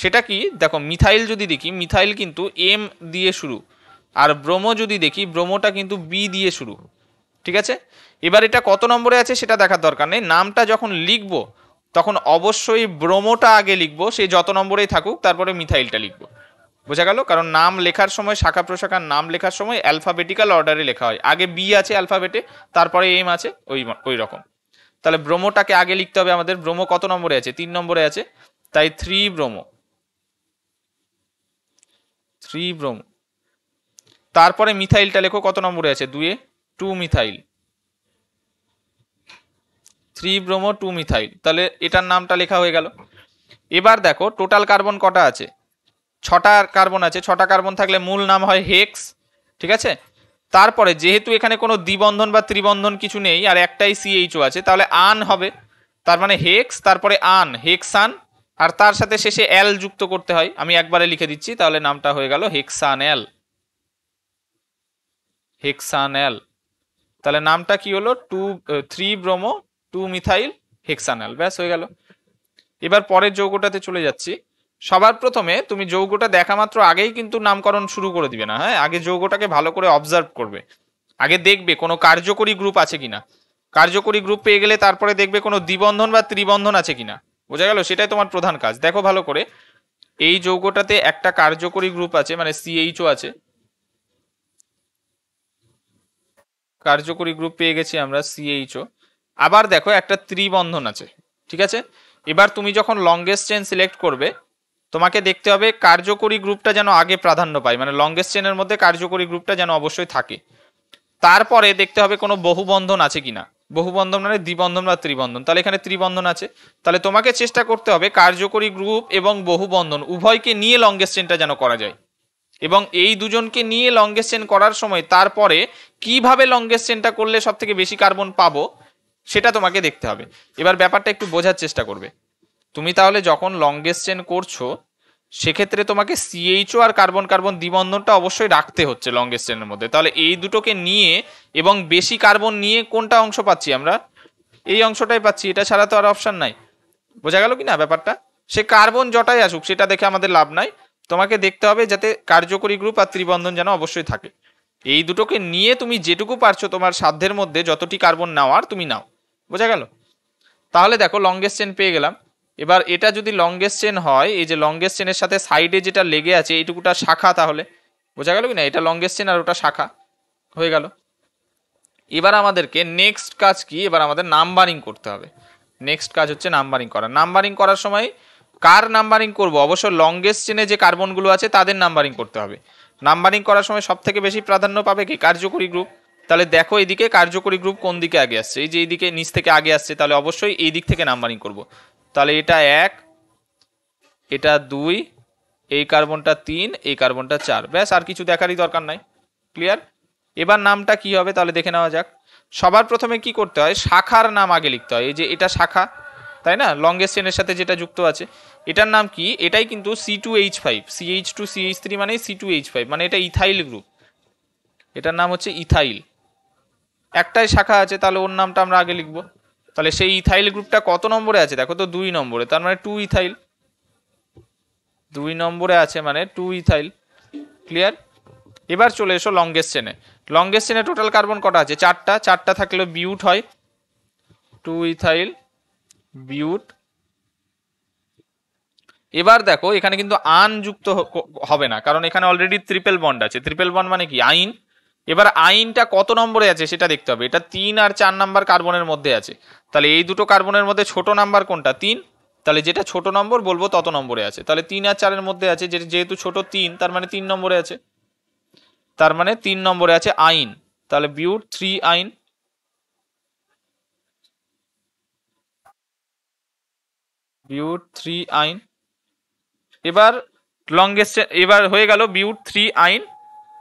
সেটা কি, দেখো মিথাইল যদি দেখি মিথাইল কিন্তু M দিয়ে শুরু, আর ব্রোমো যদি দেখি ব্রোমোটা কিন্তু B দিয়ে শুরু, ঠিক আছে। এবার এটা কত নম্বরে আছে সেটা দেখার দরকার নেই, নামটা যখন লিখবো তখন অবশ্যই ব্রোমোটা আগে লিখবো, সে যত নম্বরেই থাকুক, তারপরে মিথাইলটা লিখবো। বোঝা গেল? কারণ নাম লেখার সময় শাখা প্রশাখার নাম লেখার সময় অ্যালফাবেটিক্যাল অর্ডারে লেখা হয়, আগে B আছে অ্যালফাবেটে, তারপরে M আছে, ওই রকম। তাহলে ব্রোমোটাকে আগে লিখতে হবে আমাদের। ব্রোমো কত নম্বরে আছে, 3 নম্বরে আছে, তাই 3 ব্রোমো। তারপরে মিথাইলটা লেখো কত নম্বরে আছে, 2-এ, two methyl three bromo two methyl তাহলে এটার নামটা লেখা হয়ে গেল। এবার দেখো টোটাল কার্বন কটা আছে, ছটা কার্বন আছে। ছটা কার্বন থাকলে মূল নাম হয় হেক্স, ঠিক আছে। তারপরে যেহেতু এখানে কোনো দ্বিবন্ধন বা ত্রিবন্ধন কিছু নেই আর একটাই সিএইচও আছে তাহলে আন হবে, তার মানে হেক্স তারপরে আন, হেক্সান, আর তার সাথে শেষে অ্যাল যুক্ত করতে হয়। আমি একবারে লিখে দিচ্ছি তাহলে নামটা হয়ে গেল হেক্সানঅ্যাল, হেক্সানঅ্যাল। তাহলে নামটা কি হলো two three bromo two methyl hexanal, ব্যাস হয়ে গেল। এবার পরের যৌগটাতে চলে যাচ্ছি। সবার প্রথমে তুমি যৌগটা দেখা মাত্র আগেই কিন্তু নামকরণ শুরু করে দিবে না, হ্যাঁ আগে যৌগটাকে ভালো করে অবজার্ভ করবে, আগে দেখবে কোনো কার্যকরী গ্রুপ আছে কিনা, কার্যকরী গ্রুপ পেয়ে গেলে তারপরে দেখবে কোনো দ্বিবন্ধন বা ত্রিবন্ধন আছে কিনা, বোঝা গেল? সেটাই তোমার প্রধান কাজ। দেখো ভালো করে এই যৌগটাতে একটা কার্যকরী গ্রুপ আছে মানে সিএইচও আছে, কার্যকরী গ্রুপ পেয়ে গেছি আমরা সিএইচও। আবার দেখো একটা ত্রিবন্ধন আছে, ঠিক আছে। এবার তুমি যখন লংগেস্ট চেন সিলেক্ট করবে তোমাকে দেখতে হবে কার্যকরী গ্রুপটা যেন আগে প্রাধান্য পায়, মানে লংগেস্ট চেনের মধ্যে কার্যকরী গ্রুপটা যেন অবশ্যই থাকে। তারপরে দেখতে হবে কোনো বহুবন্ধন আছে কিনা, বহুবন্ধন মানে দ্বিবন্ধন বা ত্রিবন্ধন, তাহলে এখানে ত্রিবন্ধন আছে। তাহলে তোমাকে চেষ্টা করতে হবে কার্যকরী গ্রুপ এবং বহুবন্ধন উভয়কে নিয়ে লংগেস্ট চেনটা যেন করা যায়, এবং এই দুজনকে নিয়ে লংগেস্ট চেন করার সময় তারপরে কিভাবে লংগেস্ট চেনটা করলে সব থেকে বেশি কার্বন পাবো সেটা তোমাকে দেখতে হবে। এবার ব্যাপারটা একটু বোঝার চেষ্টা করবে তুমি। তাহলে যখন লংগেস্ট চেন করছো সেক্ষেত্রে তোমাকে সিএইচও আর কার্বন কার্বন দ্বিবন্ধনটা অবশ্যই রাখতে হচ্ছে লংগেস্ট চেনের মধ্যে। তাহলে এই দুটোকে নিয়ে এবং বেশি কার্বন নিয়ে কোনটা অংশ পাচ্ছি আমরা, এই অংশটাই পাচ্ছি, এটা ছাড়া তো আর অপশান নাই, বোঝা গেল কি না ব্যাপারটা? সে কার্বন জটাই আসুক সেটা দেখে আমাদের লাভ নাই, তোমাকে দেখতে হবে যাতে কার্যকরী গ্রুপ আর ত্রিবন্ধন যেন অবশ্যই থাকে। এই দুটোকে নিয়ে তুমি যেটুকু পারছো তোমার সাধ্যের মধ্যে যতটি কার্বন নেওয়ার তুমি নাও, বোঝা গেল? তাহলে দেখো লংগেস্ট চেন পেয়ে গেলাম। এবার এটা যদি লংগেস্ট চেন হয়, এই যে লংগেস্ট চেনের সাথে সাইডে যেটা লেগে আছে এইটুকুটা শাখা, তাহলে বোঝা গেল কি না এটা লংগেস্ট চেন আর ওটা শাখা হয়ে গেল। এবার আমাদেরকে নেক্সট কাজ কি, এবার আমাদের নাম্বারিং করতে হবে। নেক্সট কাজ হচ্ছে নাম্বারিং করা। নাম্বারিং করার সময় কার নাম্বারিং করব, অবশ্য লংগেস্ট চেনে যে কার্বনগুলো আছে তাদের নাম্বারিং করতে হবে। নাম্বারিং করার সময় সব থেকে বেশি প্রাধান্য পাবে কি কার্যকরী গ্রুপ। তাহলে দেখো এইদিকে কার্যকরী গ্রুপ কোন দিকে আগে আসছে, এই যে এইদিকে নিচ থেকে আগে আসছে, তাহলে অবশ্যই এই দিক থেকে নাম্বারিং করব। তাহলে এটা 1, এটা 2, এই কার্বনটা 3, এই কার্বনটা 4, ব্যাস আর কিছু দেখারই দরকার নাই, ক্লিয়ার? এবার নামটা কি হবে তাহলে দেখে নেওয়া যাক। সবার প্রথমে কি করতে হয়, শাখার নাম আগে লিখতে হয়। এই যে এটা শাখা, তাই না, লংগেস্ট চেনের সাথে যেটা যুক্ত আছে এটার নাম কি, এটাই কিন্তু C2H5, CH2 CH3 মানে C2H5, মানে এটা ইথাইল গ্রুপ, এটার নাম হচ্ছে ইথাইল। একটাই শাখা আছে তাহলে ওর নামটা আমরা আগে লিখবো। তাহলে সেই ইথাইল গ্রুপটা কত নম্বরে আছে দেখো তো, 2 নম্বরে, তার মানে 2 ইথাইল, 2 নম্বরে আছে মানে 2 ইথাইল, ক্লিয়ার? এবার চলে এসো লংগেস্ট চেনে। লংগেস্ট চেনে টোটাল কার্বন কটা আছে, 4টা। 4টা থাকলে বিউট হয়, 2 ইথাইল বিউট। এবার দেখো এখানে কিন্তু আন যুক্ত হবে না কারণ এখানে অলরেডি ট্রিপল বন্ড আছে। ট্রিপল বন্ড মানে কি, আইন। এবার আইনটা কত নম্বরে আছে সেটা দেখতে হবে, এটা 3 আর 4 নাম্বার কার্বনের মধ্যে আছে। তাহলে এই দুটো কার্বনের মধ্যে ছোট নাম্বার কোনটা, 3, তাহলে যেটা ছোট নম্বর বলবো তত নম্বরে আছে। তাহলে 3 আর 4-এর মধ্যে আছে, যেহেতু ছোট 3 তার মানে 3 নম্বরে আছে, তার মানে 3 নম্বরে আছে আইন। তাহলে বিউট 3 আইন। বিউট 3 আইন। এবার লংগেস্ট, এবার হয়ে গেল বিউট 3 আইন,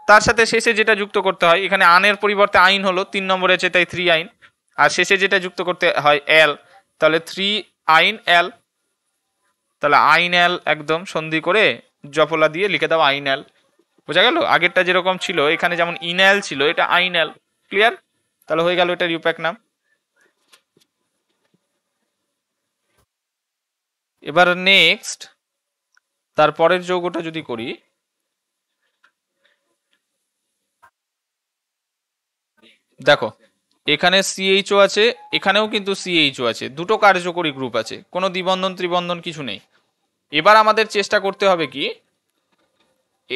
তার সাথে শেষে যেটা যুক্ত করতে হয়, এখানে আনের পরিবর্তে আইন হলো, 3 নম্বরে আছে তাই 3 আইন, আর শেষে যেটা যুক্ত করতে হয় অ্যাল, তাহলে 3 আইন অ্যাল। তাহলে আইন অ্যাল একদম সন্ধি করে জফলা দিয়ে লিখে দাও আইন অ্যাল, বোঝা গেল? আগেরটা যেরকম ছিল এখানে যেমন ইনঅ্যাল ছিল এটা আইন অ্যাল, ক্লিয়ার? তাহলে হয়ে গেল এটা ইউপ্যাক নাম। এবার নেক্সট তারপরের যৌগটা যদি করি, দেখো এখানে সিএইচও আছে, এখানেও কিন্তু সিএইচও আছে, দুটো কার্যকরী গ্রুপ আছে, কোনো দ্বিবন্ধন ত্রিবন্ধন কিছু নেই। এবার আমাদের চেষ্টা করতে হবে কি,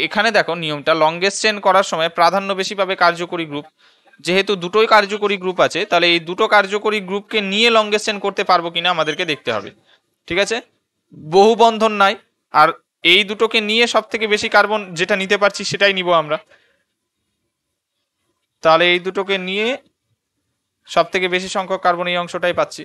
এখানে দেখো নিয়মটা, লংগেস্ট চেন করার সময় প্রাধান্য বেশি পাবে কার্যকরী গ্রুপ। যেহেতু দুটোই কার্যকরী গ্রুপ আছে তাহলে এই দুটো কার্যকরী গ্রুপকে নিয়ে লংগেস্ট চেন করতে পারবো কিনা আমাদেরকে দেখতে হবে, ঠিক আছে? বহু বন্ধন নাই, আর এই দুটোকে নিয়ে সব থেকে বেশি কার্বন যেটা নিতে পারছি সেটাই নিব আমরা। তাহলে এই দুটোকে নিয়ে সবথেকে বেশি সংখ্যক কার্বন এই অংশটাই পাচ্ছি।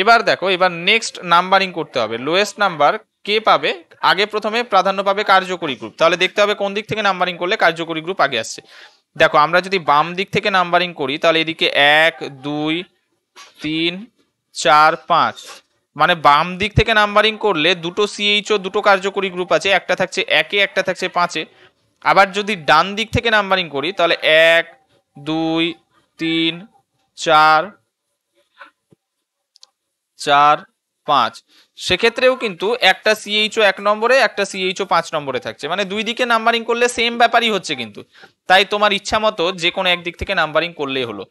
এবার দেখো, এবার নেক্সট নাম্বারিং করতে হবে। লোয়েস্ট নাম্বার কে পাবে, আগে প্রথমে প্রাধান্য পাবে কার্যকরী গ্রুপ। তাহলে দেখতে হবে কোন দিক থেকে নাম্বারিং করলে কার্যকরী গ্রুপ আগে আসছে। দেখো আমরা যদি বাম দিক থেকে নাম্বারিং করি তাহলে এদিকে 1 2 3 4 5, মানে বাম দিক থেকে নাম্বারিং করলে দুটো সিএইচও দুটো কার্যকরী গ্রুপ আছে, একটা থাকছে 1-এ একটা থাকছে 5-এ। আবার যদি ডান দিক থেকে নাম্বারিং করি তাহলে 1 2 3 4 4 5, সেক্ষেত্রেও কিন্তু একটা সিএইচও 1 নম্বরে একটা সিএইচও 5 নম্বরে থাকছে, মানে দুই দিকে নাম্বারিং করলে সেম ব্যাপারই হচ্ছে কিন্তু। তাই তোমার ইচ্ছা মতো যে কোনো একদিক থেকে নাম্বারিং করলেই হলো।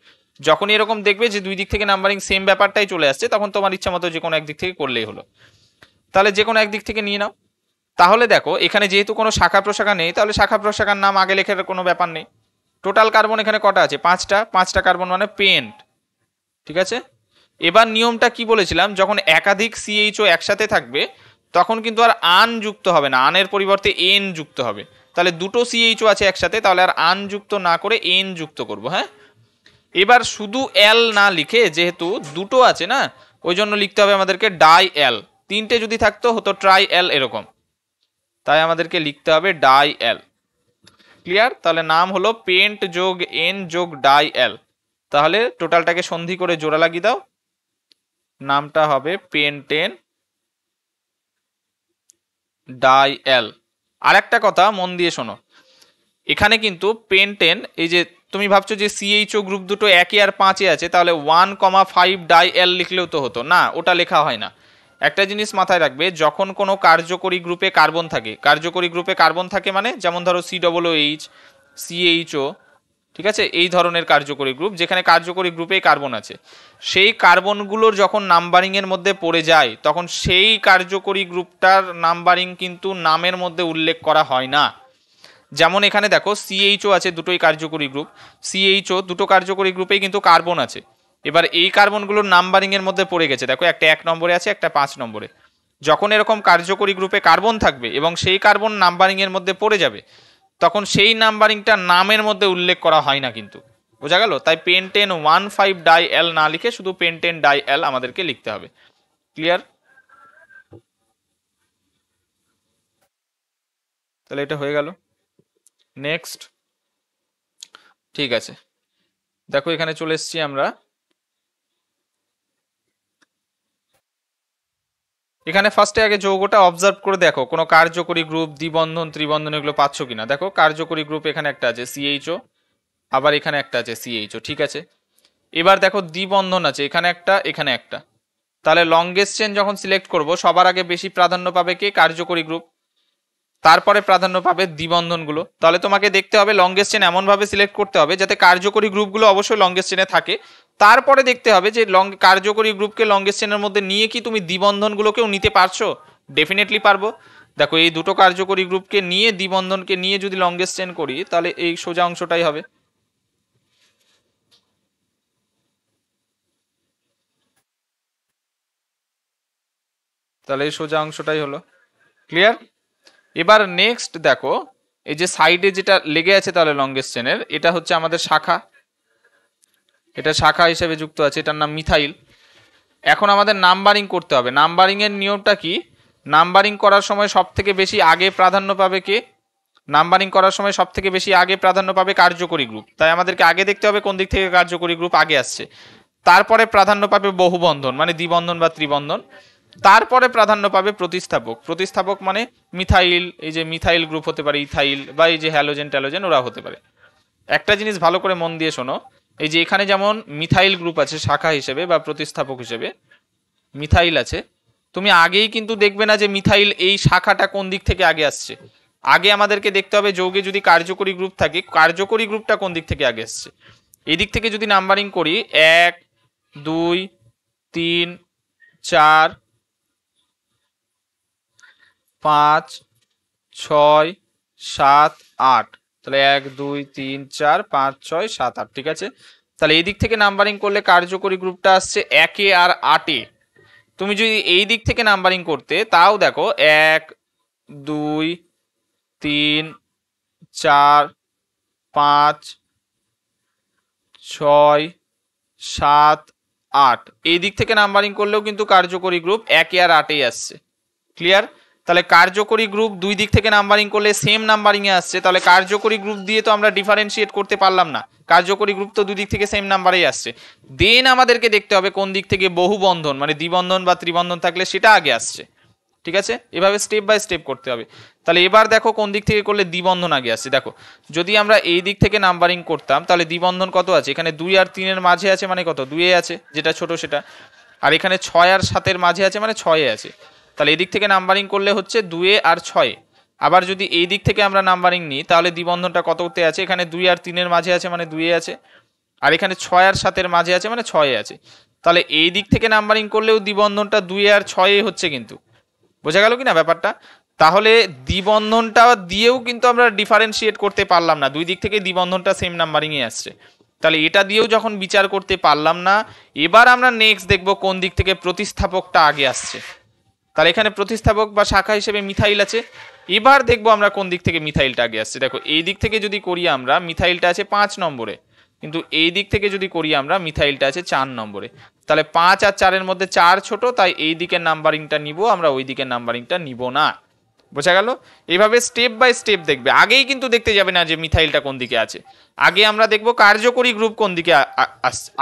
যখন এরকম দেখবে যে দুই দিক থেকে নাম্বারিং সেম ব্যাপারটাই চলে আসছে তখন তোমার ইচ্ছা মতো যে কোনো একদিক থেকে করলেই হলো। তাহলে যে কোনো একদিক থেকে নিয়ে নাও। তাহলে দেখো এখানে যেহেতু কোনো শাখা প্রশাখা নেই তাহলে শাখা প্রশাখার নাম আগে লেখার কোনো ব্যাপার নেই। টোটাল কার্বন এখানে কটা আছে? 5টা কার্বন মানে পেন্ট, ঠিক আছে। এবার নিয়মটা কি বলেছিলাম, যখন একাধিক সিএইচও একসাথে থাকবে তখন কিন্তু আর আন যুক্ত হবে না, আনের পরিবর্তে এন যুক্ত হবে। তাহলে দুটো সিএইচও আছে একসাথে, তাহলে আর আন যুক্ত না করে এন যুক্ত করব। হ্যাঁ, এবার শুধু এল না লিখে, যেহেতু দুটো আছে না ওই জন্য লিখতে হবে আমাদেরকে ডাই এল। 3টে যদি থাকতো হতো ট্রাই এল এরকম, তাই আমাদেরকে লিখতে হবে ডাই এল। ক্লিয়ার? তাহলে নাম হলো পেন্ট যোগ এন যোগ ডাই এল। তাহলে টোটালটাকে সন্ধি করে জোড়া লাগিয়ে দাও, নামটা হবে পেন্টেন ডাই এল। আর একটা কথা মন দিয়ে শোনো, এখানে কিন্তু পেন্টেন, এই যে তুমি ভাবছো যে সিএইচও গ্রুপ দুটো 1 আর 5-এ আছে তাহলে 1,5 ডাই এল লিখলেও তো হতো না, ওটা লেখা হয় না। একটা জিনিস মাথায় রাখবে, যখন কোনো কার্যকরী গ্রুপে কার্বন থাকে, মানে যেমন ধরো COOH CHO, ঠিক আছে, এই ধরনের কার্যকরী গ্রুপ, যেখানে কার্যকরী গ্রুপে কার্বন আছে, সেই কার্বনগুলোর যখন নাম্বারিংয়ের মধ্যে পড়ে যায় তখন সেই কার্যকরী গ্রুপটার নাম্বারিং কিন্তু নামের মধ্যে উল্লেখ করা হয় না। যেমন এখানে দেখো CHO আছে, দুটোই কার্যকরী গ্রুপ, CHO দুটো কার্যকরী গ্রুপেই কিন্তু কার্বন আছে। এবার এই কার্বনগুলোর নাম্বারিংয়ের মধ্যে পড়ে গেছে, দেখো একটা 1 নম্বরে আছে একটা 5 নম্বরে। যখন এরকম কার্যকরী গ্রুপে কার্বন থাকবে এবং সেই কার্বন নাম্বারিংয়ের মধ্যে পড়ে যাবে তখন সেই নাম্বারিংটা নামের মধ্যে উল্লেখ করা হয় না কিন্তু, বোঝা গেল? তাই পেন্টেন 1,5 ডাই এল না লিখে শুধু পেন্টেন ডাই এল আমাদেরকে লিখতে হবে। ক্লিয়ার? তাহলে এটা হয়ে গেল। নেক্সট, ঠিক আছে, দেখো এখানে চলে এসছি আমরা। এখানে ফার্স্টে আগে যৌগটা অবজার্ভ করে দেখো কোনো কার্যকরী গ্রুপ, দ্বিবন্ধন ত্রিবন্ধন এগুলো পাচ্ছ কিনা। দেখো কার্যকরী গ্রুপ এখানে একটা আছে CHO, আবার এখানে একটা আছে CHO, ঠিক আছে। এবার দেখো দ্বিবন্ধন আছে এখানে একটা এখানে একটা, তাহলে লংগেস্ট চেন যখন সিলেক্ট করব সবার আগে বেশি প্রাধান্য পাবে কে? কার্যকরী গ্রুপ, তারপরে প্রাধান্য পাবে দ্বিবন্ধনগুলো। তাহলে তোমাকে দেখতে হবে লংগেস্ট চেন এমনভাবে সিলেক্ট করতে হবে যাতে কার্যকরী গ্রুপগুলো অবশ্যই লংগেস্ট চেনে থাকে, তারপরে দেখতে হবে যে কার্যকরী গ্রুপকে লংগেস্ট চেনের মধ্যে নিয়ে কি তুমি দ্বিবন্ধনগুলোকেও নিতে পারছো। ডেফিনেটলি পারবো। দেখো এই দুটো কার্যকরী গ্রুপকে নিয়ে দ্বিবন্ধনকে নিয়ে যদি লংগেস্ট চেন করি তাহলে এই সোজা অংশটাই হবে। তাহলে এই সোজা অংশটাই হলো। ক্লিয়ার? এবার নেক্সট দেখো এই যে সাইডে যেটা লেগে আছে তাহলে লংগেস্ট চেনের, এটা হচ্ছে আমাদের শাখা, এটা শাখা হিসেবে যুক্ত আছে, এটার নাম মিথাইল। এখন আমাদের নাম্বারিং করতে হবে। নাম্বারিংয়ের নিয়মটা কি? নাম্বারিং করার সময় সবথেকে বেশি আগে প্রাধান্য পাবে কে? নাম্বারিং করার সময় সবথেকে বেশি আগে প্রাধান্য পাবে কার্যকরী গ্রুপ। তাই আমাদেরকে আগে দেখতে হবে কোন দিক থেকে কার্যকরী গ্রুপ আগে আসছে, তারপরে প্রাধান্য পাবে বহুবন্ধন মানে দ্বিবন্ধন বা ত্রিবন্ধন, তারপরে প্রাধান্য পাবে প্রতিস্থাপক। প্রতিস্থাপক মানে মিথাইল, এই যে মিথাইল গ্রুপ হতে পারে, ইথাইল বা এই যে হ্যালোজেন ট্যালোজেন ওরা হতে পারে। একটা জিনিস ভালো করে মন দিয়ে শোনো, এই যে এখানে যেমন মিথাইল গ্রুপ আছে শাখা হিসেবে বা প্রতিস্থাপক হিসেবে মিথাইল আছে, তুমি আগেই কিন্তু দেখবে না যে মিথাইল এই শাখাটা কোন দিক থেকে আগে আসছে। আগে আমাদেরকে দেখতে হবে যৌগে যদি কার্যকরী গ্রুপ থাকে কার্যকরী গ্রুপটা কোন দিক থেকে আগে আসছে। এদিক থেকে যদি নাম্বারিং করি 1 2 3 4 5 6 7 8, তাহলে 1 2 3 4 5 6 7 8, ঠিক আছে। তাহলে এই দিক থেকে নাম্বারিং করলে কার্যকরী গ্রুপটা আসছে 1-এ আর 8-এ। তুমি যদি এই দিক থেকে নাম্বারিং করতে তাও দেখো 1 2 3 4 5 ছয় সাত আট এই দিক থেকে নাম্বারিং করলেও কিন্তু কার্যকরী গ্রুপ 1 আর 8 এ আসছে। ক্লিয়ার? তাহলে কার্যকরী গ্রুপ দুই দিক থেকে নাম্বারিং করলে সেম নাম্বারিং এ আসছে, তাহলে কার্যকরী গ্রুপ দিয়ে তো আমরা ডিফারেন্সিয়েট করতে পারলাম না, কার্যকরী গ্রুপ তো দুই দিক থেকে সেম নাম্বারেই আসছে। দেন আমাদেরকে দেখতে হবে কোন দিক থেকে বহু বন্ধন মানে দ্বিবন্ধন বা ত্রিবন্ধন থাকলে সেটা আগে আসছে। ঠিক আছে, এভাবে স্টেপ বাই স্টেপ করতে হবে। তাহলে এবার দেখো কোন দিক থেকে করলে দ্বিবন্ধন আগে আসছে। দেখো যদি আমরা এই দিক থেকে নাম্বারিং করতাম তাহলে দ্বিবন্ধন কত আছে, এখানে 2 আর 3 এর মাঝে আছে মানে কত 2 এ আছে, যেটা ছোট সেটা, আর এখানে 6 আর 7 এর মাঝে আছে মানে 6 এ আছে। তাহলে এই দিক থেকে নাম্বারিং করলে হচ্ছে 2 আর 6। আবার যদি এই দিক থেকে আমরা নাম্বারিং নিই তাহলে দ্বিবন্ধনটা কততে আছে, এখানে 2 আর 3 এর মাঝে আছে মানে 2 এ আছে, আর এখানে 6 আর 7 এর মাঝে আছে মানে 6 এ আছে। তাহলে এই দিক থেকে নাম্বারিং করলেও দ্বিবন্ধনটা 2 আর 6 এ হচ্ছে কিন্তু। বোঝা গেল কিনা ব্যাপারটা? তাহলে দ্বিবন্ধনটা দিয়েও কিন্তু আমরা ডিফারেন্সিয়েট করতে পারলাম না, দুই দিক থেকে দ্বিবন্ধনটা সেম নাম্বারিংয়ে আসছে। তাহলে এটা দিয়েও যখন বিচার করতে পারলাম না, এবার আমরা নেক্সট দেখব কোন দিক থেকে প্রতিস্থাপকটা আগে আসছে। তাহলে এখানে প্রতিস্থাপক বা শাখা হিসেবে মিথাইল আছে, এবার দেখবো আমরা কোন দিক থেকে মিথাইলটা আগে আসছে। দেখো এই দিক থেকে যদি করি আমরা মিথাইলটা আছে 5 নম্বরে, কিন্তু এই দিক থেকে যদি করি আমরা মিথাইলটা আছে 4 নম্বরে। তাহলে 5 আর 4 এর মধ্যে 4 ছোট, তাই এই দিকের নাম্বারিংটা নিব আমরা, ওই দিকের নাম্বারিংটা নিব না। বোঝা গেল? এইভাবে স্টেপ বাই স্টেপ দেখবে, আগেই কিন্তু দেখতে যাবে না যে মিথাইলটা কোন দিকে আছে, আগে আমরা দেখব কার্যকরী গ্রুপ কোন দিকে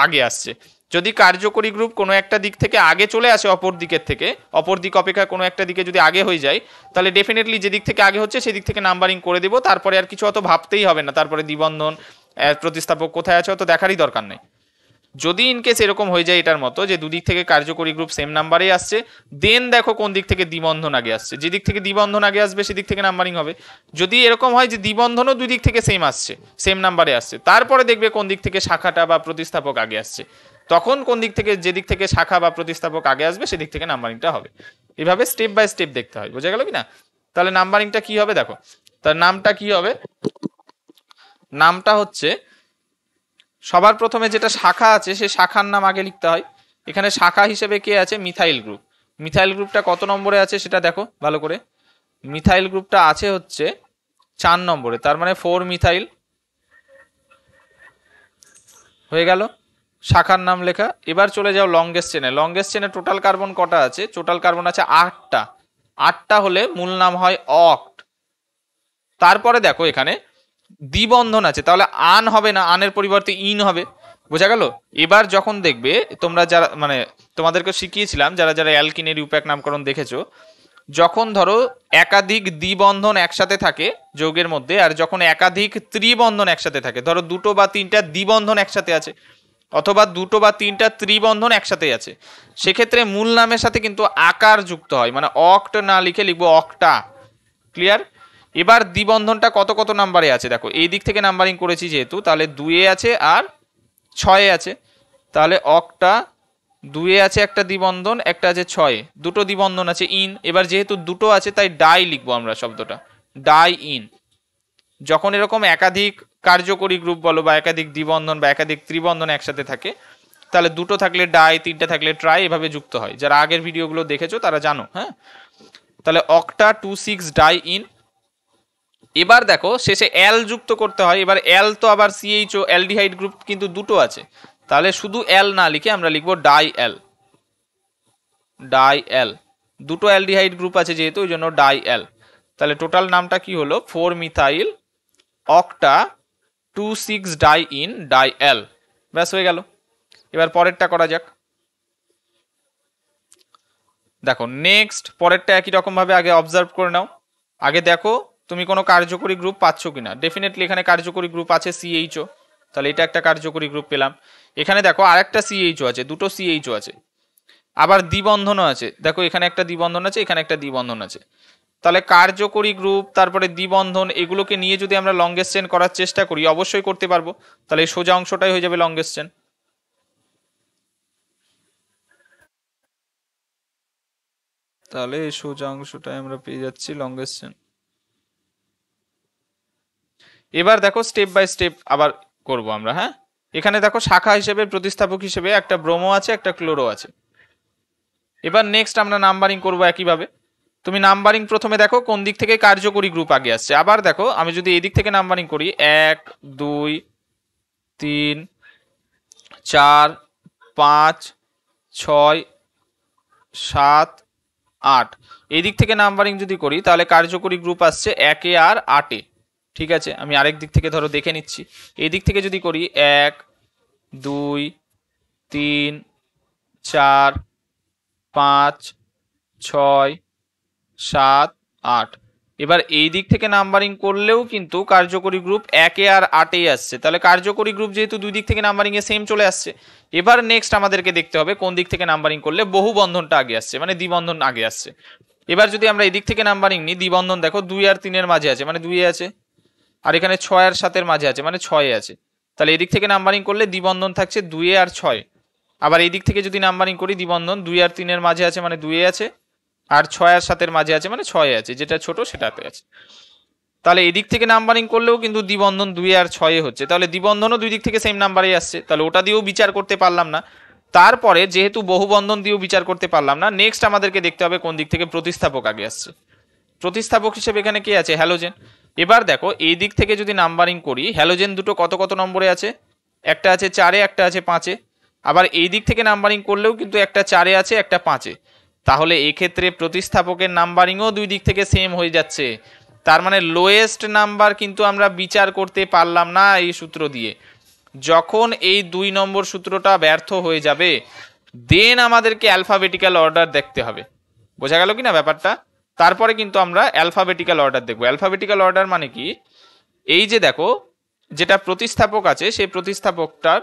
আগে আসছে। যদি কার্যকরী গ্রুপ কোনো একটা দিক থেকে আগে চলে আসে অপর দিকের থেকে, অপর দিক অপেক্ষা কোনো একটা দিকে যদি আগে হয়ে যায়, তাহলে ডেফিনেটলি যে দিক থেকে আগে হচ্ছে সেদিক থেকে নাম্বারিং করে দেবো, তারপরে আর কিছু অত ভাবতেই হবে না, তারপরে দ্বিবন্ধন প্রতিস্থাপক কোথায় আছে অত দেখারই দরকার নেই। যদি ইনকেস এরকম হয়ে যায় এটার মতো যে দুদিক থেকে কার্যকরী গ্রুপ সেম নাম্বারে আসছে, দেন দেখো কোন দিক থেকে দ্বিবন্ধন আগে আসছে, যে দিক থেকে দ্বিবন্ধন আগে আসবে সেদিক থেকে নাম্বারিং হবে। যদি এরকম হয় যে দ্বিবন্ধনও দুই দিক থেকে সেম আসছে, সেম নাম্বারে আসছে, তারপরে দেখবে কোন দিক থেকে শাখাটা বা প্রতিস্থাপক আগে আসছে, তখন কোন দিক থেকে যে দিক থেকে শাখা বা প্রতিস্থাপক আগে আসবে সেদিক থেকে নাম্বারিংটা হবে। এভাবে স্টেপ বাই স্টেপ দেখতে হয়। বোঝা গেল কিনা? তাহলে নাম্বারিংটা কি হবে দেখো, তার নামটা কি হবে, নামটা হচ্ছে সবার প্রথমে যেটা শাখা আছে সেই শাখার নাম আগে লিখতে হয়। এখানে শাখা হিসেবে কে আছে, মিথাইল গ্রুপ। মিথাইল গ্রুপটা কত নম্বরে আছে সেটা দেখো ভালো করে, মিথাইল গ্রুপটা আছে হচ্ছে 4 নম্বরে, তার মানে 4 মিথাইল হয়ে গেল শাখার নাম লেখা। এবার চলে যাও লংগেস্ট চেনে, লংগেস্ট চেনে টোটাল কার্বন কটা আছে, টোটাল কার্বন আছে 8টা, 8টা হলে মূল নাম হয় অক্ট। তারপরে দেখো এখানে দ্বিবন্ধন আছে, তাহলে আন হবে না, আনের পরিবর্তে ইন হবে। বোঝা গেল? এবার যখন দেখবে তোমরা যারা মানে তোমাদেরকে শিখিয়েছিলাম যারা যারা অ্যালকিনের ইউপ্যাক নামকরণ দেখেছো, যখন ধরো একাধিক দ্বিবন্ধন একসাথে থাকে যৌগের মধ্যে, আর যখন একাধিক ত্রিবন্ধন একসাথে থাকে, ধরো 2 বা 3টা দ্বিবন্ধন একসাথে আছে অথবা 2 বা 3টা ত্রিবন্ধন একসাথে আছে, সেক্ষেত্রে মূল নামের সাথে কিন্তু আকার যুক্ত হয়, মানে অক্ট না লিখে লিখবো অক্টা। ক্লিয়ার? এবার দ্বিবন্ধনটা কত কত নাম্বারে আছে দেখো, এই দিক থেকে নাম্বারিং করেছি যেহেতু, তাহলে 2 এ আছে আর 6 এ আছে, তাহলে অক্টা 2 এ আছে একটা দ্বিবন্ধন, একটা আছে 6 এ, দুটো দ্বিবন্ধন আছে ইন। এবার যেহেতু দুটো আছে তাই ডাই লিখবো আমরা, শব্দটা ডাই ইন। যখন এরকম একাধিক কার্যকরী গ্রুপ বলো বা একাধিক দ্বিবন্ধন বা একাধিক ত্রিবন্ধন একসাথে থাকে, তাহলে 2 থাকলে ডাই, 3 থাকলে ট্রাই, এভাবে যুক্ত হয়। যারা আগের ভিডিওগুলো দেখেছো তারা জানো। হ্যাঁ, তাহলে অক্টা 26 ডাই ইন। এবার দেখো শেষে অ্যাল যুক্ত করতে হয়, এবার অ্যাল তো আবার CHO অ্যালডিহাইড গ্রুপ কিন্তু 2 আছে, তাহলে শুধু অ্যাল না লিখে আমরা লিখবো di al, di al. 2 aldehyde group আছে যেহেতু ওই জন্য ডাই অ্যাল। তাহলে টোটাল নামটা কি হলো, 4 methyl octa 26 di in die অ্যাল, ব্যাস হয়ে গেল। এবার পরেরটা করা যাক, দেখো নেক্সট পরেরটা একই রকম ভাবে আগে অবজার্ভ করে নাও, আগে দেখো তুমি কোনো কার্যকরী গ্রুপ পাচ্ছ কিনা। ডেফিনেটলি এখানে কার্যকরী গ্রুপ আছে CHO, তাহলে এটা একটা কার্যকরী গ্রুপ পেলাম। এখানে দেখো আরেকটা CHO আছে, 2 CHO আছে, আবার দ্বিবন্ধনও আছে, দেখো এখানে একটা দ্বিবন্ধন আছে, এখানে একটা দ্বিবন্ধন আছে। তাহলে কার্যকরী গ্রুপ তারপরে দ্বিবন্ধন এগুলোকে নিয়ে যদি আমরা লংগেস্ট চেন করার চেষ্টা করি অবশ্যই করতে পারবো। তাহলে এই সোজা অংশটাই হয়ে যাবে লংগেস্ট চেন। তাহলে এই সোজা অংশটাই আমরা পেয়ে যাচ্ছি লংগেস্ট চেন। এবার দেখো স্টেপ বাই স্টেপ আবার করব আমরা। হ্যাঁ, এখানে দেখো শাখা হিসেবে প্রতিস্থাপক হিসেবে একটা ব্রোমো আছে, একটা ক্লোরো আছে। এবার নেক্সট আমরা নাম্বারিং করব একইভাবে। তুমি নাম্বারিং প্রথমে দেখো কোন দিক থেকে কার্যকরী গ্রুপ আগে আসছে। আবার দেখো আমি যদি এই দিক থেকে নাম্বারিং করি 1 2 3 चार पाँच छय सात आठ এই দিক থেকে নাম্বারিং যদি করি তাহলে কার্যকরী গ্রুপ আসছে 1 এ আর 8 এ। ঠিক আছে আমি আরেক দিক থেকে ধরো দেখে নিচ্ছি এই দিক থেকে যদি করি 1 2 3 4 5 6 7 8 এবার এই দিক থেকে নাম্বারিং করলেও কিন্তু কার্যকরী গ্রুপ 1 এ আর 8 এ আসছে তাহলে কার্যকরী গ্রুপ যেহেতু দুই দিক থেকে নাম্বারিং এ সেম চলে আসছে এবার নেক্সট আমাদেরকে দেখতে হবে কোন দিক থেকে নাম্বারিং করলে বহু বন্ধনটা আগে আসছে মানে দ্বিবন্ধন আগে আসছে। এবার যদি আমরা এই দিক থেকে নাম্বারিং নিই দ্বিবন্ধন দেখো 2 আর 3 এর মাঝে আছে মানে 2 এ আছে আর এখানে 6 আর 7 এর মাঝে আছে মানে 6 এ আছে তাহলে এই দিক থেকে নাম্বারিং করলে দ্বিবন্ধন থাকছে 2 এ আর 6 আবার এই দিক থেকে যদি নাম্বারিং করি দ্বিবন্ধন 2 আর 3 এর মাঝে আছে মানে 2 এ আছে আর 6 আর 7 এর মাঝে আছে মানে 6 এ আছে যেটা ছোট সেটাতে আছে তাহলে এই দিক থেকে নাম্বারিং করলেও কিন্তু দ্বিবন্ধন 2 আর 6 এ হচ্ছে তাহলে দ্বিবন্ধনও দুই দিক থেকে সেম নাম্বারেই আসছে তাহলে ওটা দিয়েও বিচার করতে পারলাম না। তারপরে যেহেতু বহুবন্ধন দিয়েও বিচার করতে পারলাম না নেক্সট আমাদেরকে দেখতে হবে কোন দিক থেকে প্রতিস্থাপক আগে আসছে। প্রতিস্থাপক হিসেবে এখানে কি আছে হ্যালোজেন। এবার দেখো এই দিক থেকে যদি নাম্বারিং করি হ্যালোজেন দুটো কত কত নম্বরে আছে একটা আছে 4 এ একটা আছে 5 এ আবার এই দিক থেকে নাম্বারিং করলেও কিন্তু একটা 4 এ আছে একটা 5 এ তাহলে এই ক্ষেত্রে প্রতিস্থাপকের নাম্বারিংও দুই দিক থেকে সেম হয়ে যাচ্ছে তার মানে লোয়েস্ট নাম্বার কিন্তু আমরা বিচার করতে পারলাম না এই সূত্র দিয়ে। যখন এই 2 নম্বর সূত্রটা ব্যর্থ হয়ে যাবে দেন আমাদেরকে অ্যালফাবেটিক্যাল অর্ডার দেখতে হবে বোঝা গেল কি না ব্যাপারটা তারপরে কিন্তু আমরা অ্যালফাবেটিক্যাল অর্ডার দেখব। অ্যালফাবেটিক্যাল অর্ডার মানে কি এই যে দেখো যেটা প্রতিস্থাপক আছে সেই প্রতিস্থাপকটার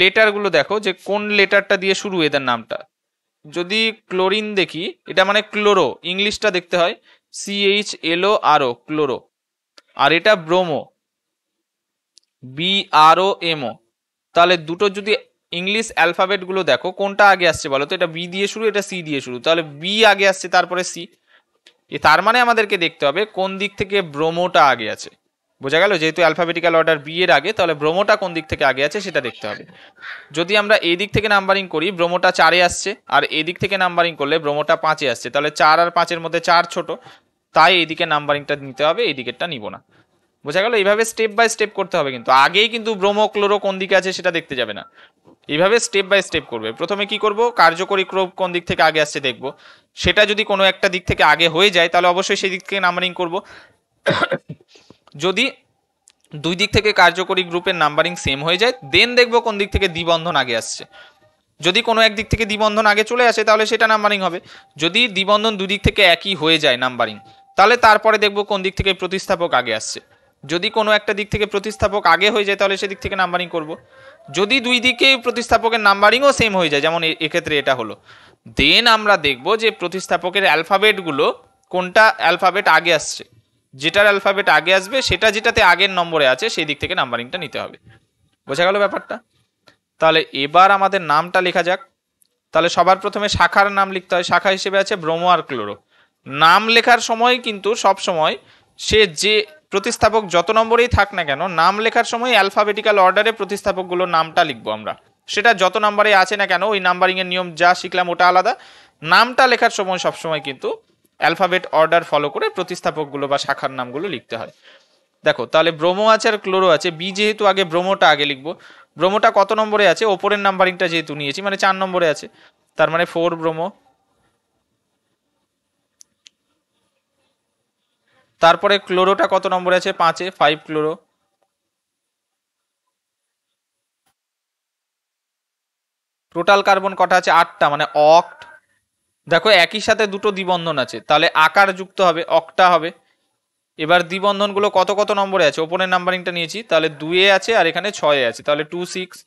লেটারগুলো দেখো যে কোন লেটারটা দিয়ে শুরু এদের নামটা যদি ক্লোরিন দেখি এটা মানে ক্লোরো ইংলিশটা দেখতে হয় CHLORO ক্লোরো আর এটা ব্রোমো BROMO তাহলে দুটো যদি ইংলিশ অ্যালফাবেট গুলো দেখো কোনটা আগে আসছে বলো তো এটা B দিয়ে শুরু এটা C দিয়ে শুরু তাহলে B আগে আসছে তারপরে C তার মানে আমাদেরকে দেখতে হবে কোন দিক থেকে ব্রোমোটা আগে আছে বোঝা গেল যেহেতু অ্যালফাবেটিক্যাল অর্ডার B এর আগে তাহলে ব্রোমোটা কোন দিক থেকে আগে আছে সেটা দেখতে হবে। যদি আমরা এই দিক থেকে নাম্বারিং করি ব্রোমোটা 4 এ আসছে আর এই দিক থেকে নাম্বারিং করলে ব্রোমোটা 5 এ আসছে তাহলে 4 আর 5 এর মধ্যে 4 ছোট তাই এইদিকে নাম্বারিংটা নিতে হবে এইদিকেরটা নিব না বোঝা গেল। এইভাবে স্টেপ বাই স্টেপ করতে হবে কিন্তু আগেই কিন্তু ব্রোমো ক্লোরো কোন দিকে আছে সেটা দেখতে যাবে না এইভাবে স্টেপ বাই স্টেপ করবে। প্রথমে কি করব কার্যকরী গ্রুপ কোন দিক থেকে আগে আসছে দেখব সেটা যদি কোনো একটা দিক থেকে আগে হয়ে যায় তাহলে অবশ্যই সেই দিক থেকে নাম্বারিং করব। যদি দুই দিক থেকে কার্যকরী গ্রুপের নাম্বারিং সেম হয়ে যায় দেন দেখব কোন দিক থেকে দ্বিবন্ধন আগে আসছে যদি কোনো এক দিক থেকে দ্বিবন্ধন আগে চলে আসে তাহলে সেটা নাম্বারিং হবে যদি দ্বিবন্ধন দুই দিক থেকে একই হয়ে যায় নাম্বারিং তাহলে তারপরে দেখব কোন দিক থেকে প্রতিস্থাপক আগে আসছে যদি কোনো একটা দিক থেকে প্রতিস্থাপক আগে হয়ে যায় তাহলে সেদিক থেকে নাম্বারিং করব। যদি দুই দিকে প্রতিস্থাপকের নাম্বারিংও সেম হয়ে যায় যেমন এক্ষেত্রে এটা হলো দেন আমরা দেখব যে প্রতিস্থাপকের অ্যালফাবেটগুলো কোনটা অ্যালফাবেট আগে আসছে যেটার অ্যালফাবেট আগে আসবে সেটা যেটাতে আগের নম্বরে আছে সেই দিক থেকে নাম্বারিংটা নিতে হবে বোঝা গেল ব্যাপারটা। তাহলে এবার আমাদের নামটা লেখা যাক তাহলে সবার প্রথমে শাখার নাম লিখতে হয় শাখা হিসেবে আছে ব্রোমো আর ক্লোরো। নাম লেখার সময় কিন্তু সব সময় সে যে প্রতিস্থাপক যত নম্বরেই থাক না কেন নাম লেখার সময় অ্যালফাবেটিক্যাল অর্ডারে প্রতিস্থাপকগুলোর নামটা লিখবো আমরা সেটা যত নম্বরে আছে না কেন ওই নাম্বারিংয়ের নিয়ম যা শিখলাম ওটা আলাদা নামটা লেখার সময় সবসময় কিন্তু অ্যালফাবেট অর্ডার ফলো করে প্রতিস্থাপকগুলো বা শাখার নামগুলো লিখতে হয়। দেখো তাহলে ব্রোমো আছে আর ক্লোরো আছে বি যেহেতু আগে ব্রোমোটা আগে লিখবো ব্রোমোটা কত নম্বরে আছে ওপরের নাম্বারিংটা যেহেতু নিয়েছি মানে 4 নম্বরে আছে তার মানে 4 ব্রোমো তারপরে ক্লোরোটা কত নম্বরে আছে 5 এ 5 ক্লোরো টোটাল কার্বন কটা আছে 8টা মানে অক্ট দেখো একই সাথে দুটো দ্বিবন্ধন আছে তাহলে আকার যুক্ত হবে অক্টা হবে। এবার দ্বিবন্ধনগুলো কত কত নম্বরে আছে ওপরের নাম্বারিংটা নিয়েছি তাহলে 2 এ আছে আর এখানে 6 এ আছে তাহলে 2 6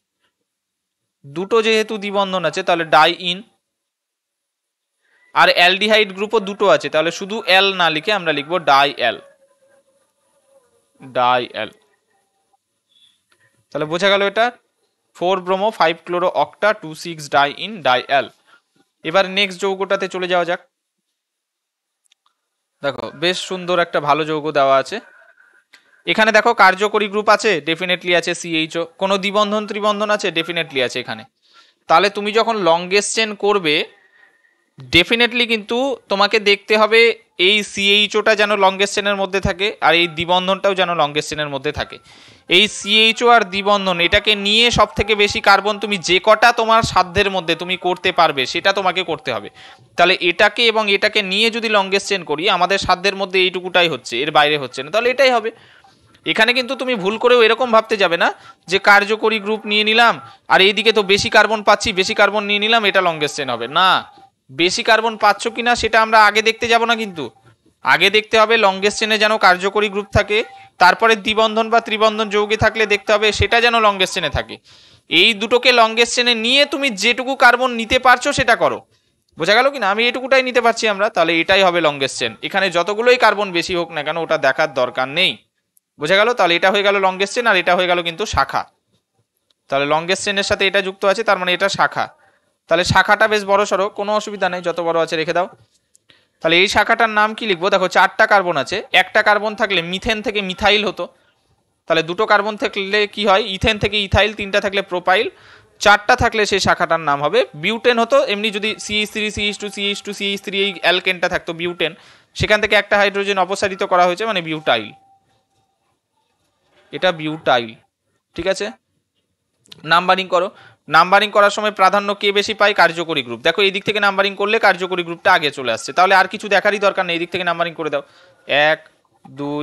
দুটো যেহেতু দ্বিবন্ধন আছে তাহলে ডাই ইন আর অ্যালডিহাইড গ্রুপও দুটো আছে তাহলে শুধু এল না লিখে আমরা লিখবো ডাই এল ডাই এল তাহলে বোঝা গেল এটা 4 bromo 5 chloro octa 2 6 di in die এল। এবার নেক্সট যৌগটাতে চলে যাওয়া যাক দেখো বেশ সুন্দর একটা ভালো যৌগ দেওয়া আছে এখানে দেখো কার্যকরী গ্রুপ আছে ডেফিনেটলি আছে CHO কোনো দ্বিবন্ধন ত্রিবন্ধন আছে ডেফিনেটলি আছে এখানে তাহলে তুমি যখন লংগেস্ট চেন করবে ডেফিনেটলি কিন্তু তোমাকে দেখতে হবে এই সিএইচওটা যেন লংগেস্ট চেনের মধ্যে থাকে আর এই দ্বিবন্ধনটাও যেন লংগেস্ট চেনের মধ্যে থাকে। এই সিএইচও আর দ্বিবন্ধন এটাকে নিয়ে সবথেকে বেশি কার্বন তুমি যে কটা তোমার সাধ্যের মধ্যে তুমি করতে পারবে সেটা তোমাকে করতে হবে। তাহলে এটাকে এবং এটাকে নিয়ে যদি লংগেস্ট চেন করি আমাদের সাধ্যের মধ্যে এইটুকুটাই হচ্ছে, এর বাইরে হচ্ছে না, তাহলে এটাই হবে। এখানে কিন্তু তুমি ভুল করেও এরকম ভাবতে যাবে না যে কার্যকরী গ্রুপ নিয়ে নিলাম আর এইদিকে তো বেশি কার্বন পাচ্ছি, বেশি কার্বন নিয়ে নিলাম, এটা লংগেস্ট চেন হবে না। বেশি কার্বন পাচ্ছ কিনা সেটা আমরা আগে দেখতে যাব না, কিন্তু আগে দেখতে হবে লংগেস্ট চেনে যেন কার্যকরী গ্রুপ থাকে, তারপরে দ্বিবন্ধন বা ত্রিবন্ধন যৌগে থাকলে দেখতে হবে সেটা যেন লংগেস্ট চেনে থাকে। এই দুটোকে লংগেস্ট চেনে নিয়ে তুমি যেটুকু কার্বন নিতে পারছো সেটা করো। বোঝা গেল কিনা? আমি এইটুকুটাই নিতে পারছি আমরা, তাহলে এটাই হবে লংগেস্ট চেন। এখানে যতগুলোই কার্বন বেশি হোক না কেন ওটা দেখার দরকার নেই। বোঝা গেল? তাহলে এটা হয়ে গেল লংগেস্ট চেন আর এটা হয়ে গেল কিন্তু শাখা। তাহলে লংগেস্ট চেনের সাথে এটা যুক্ত আছে, তার মানে এটা শাখা। তাহলে শাখাটা বেশ বড় সড়ো, কোনো অসুবিধা নেই, যত বড় আছে রেখে দাও। তাহলে এই শাখাটার নাম কি লিখবো? দেখো চারটা কার্বন আছে, একটা কার্বন থাকলে মিথেন থেকে মিথাইল হতো, তাহলে দুটো কার্বন থাকলে কি হয়? ইথেন থেকে ইথাইল, তিনটা থাকলে প্রোপাইল, চারটা থাকলে সেই শাখাটার নাম হবে বিউটেন হতো। এমনি যদি CH3 এই অ্যালকেনটা থাকতো বিউটেন, সেখান থেকে একটা হাইড্রোজেন অপসারিত করা হয়েছে মানে বিউটাইল, এটা বিউটাইল। ঠিক আছে, নাম্বারিং করো। নাম্বারিং করার সময় প্রাধান্য কে বেশি পায়? কার্যকরী গ্রুপ। দেখো এই দিক থেকে নাম্বারিং করলে কার্যকরী গ্রুপটা আগে চলে আসছে, তাহলে আর কিছু দেখারই দরকার নেই। এই দিক থেকে নাম্বারিং করে দাও 1, 2,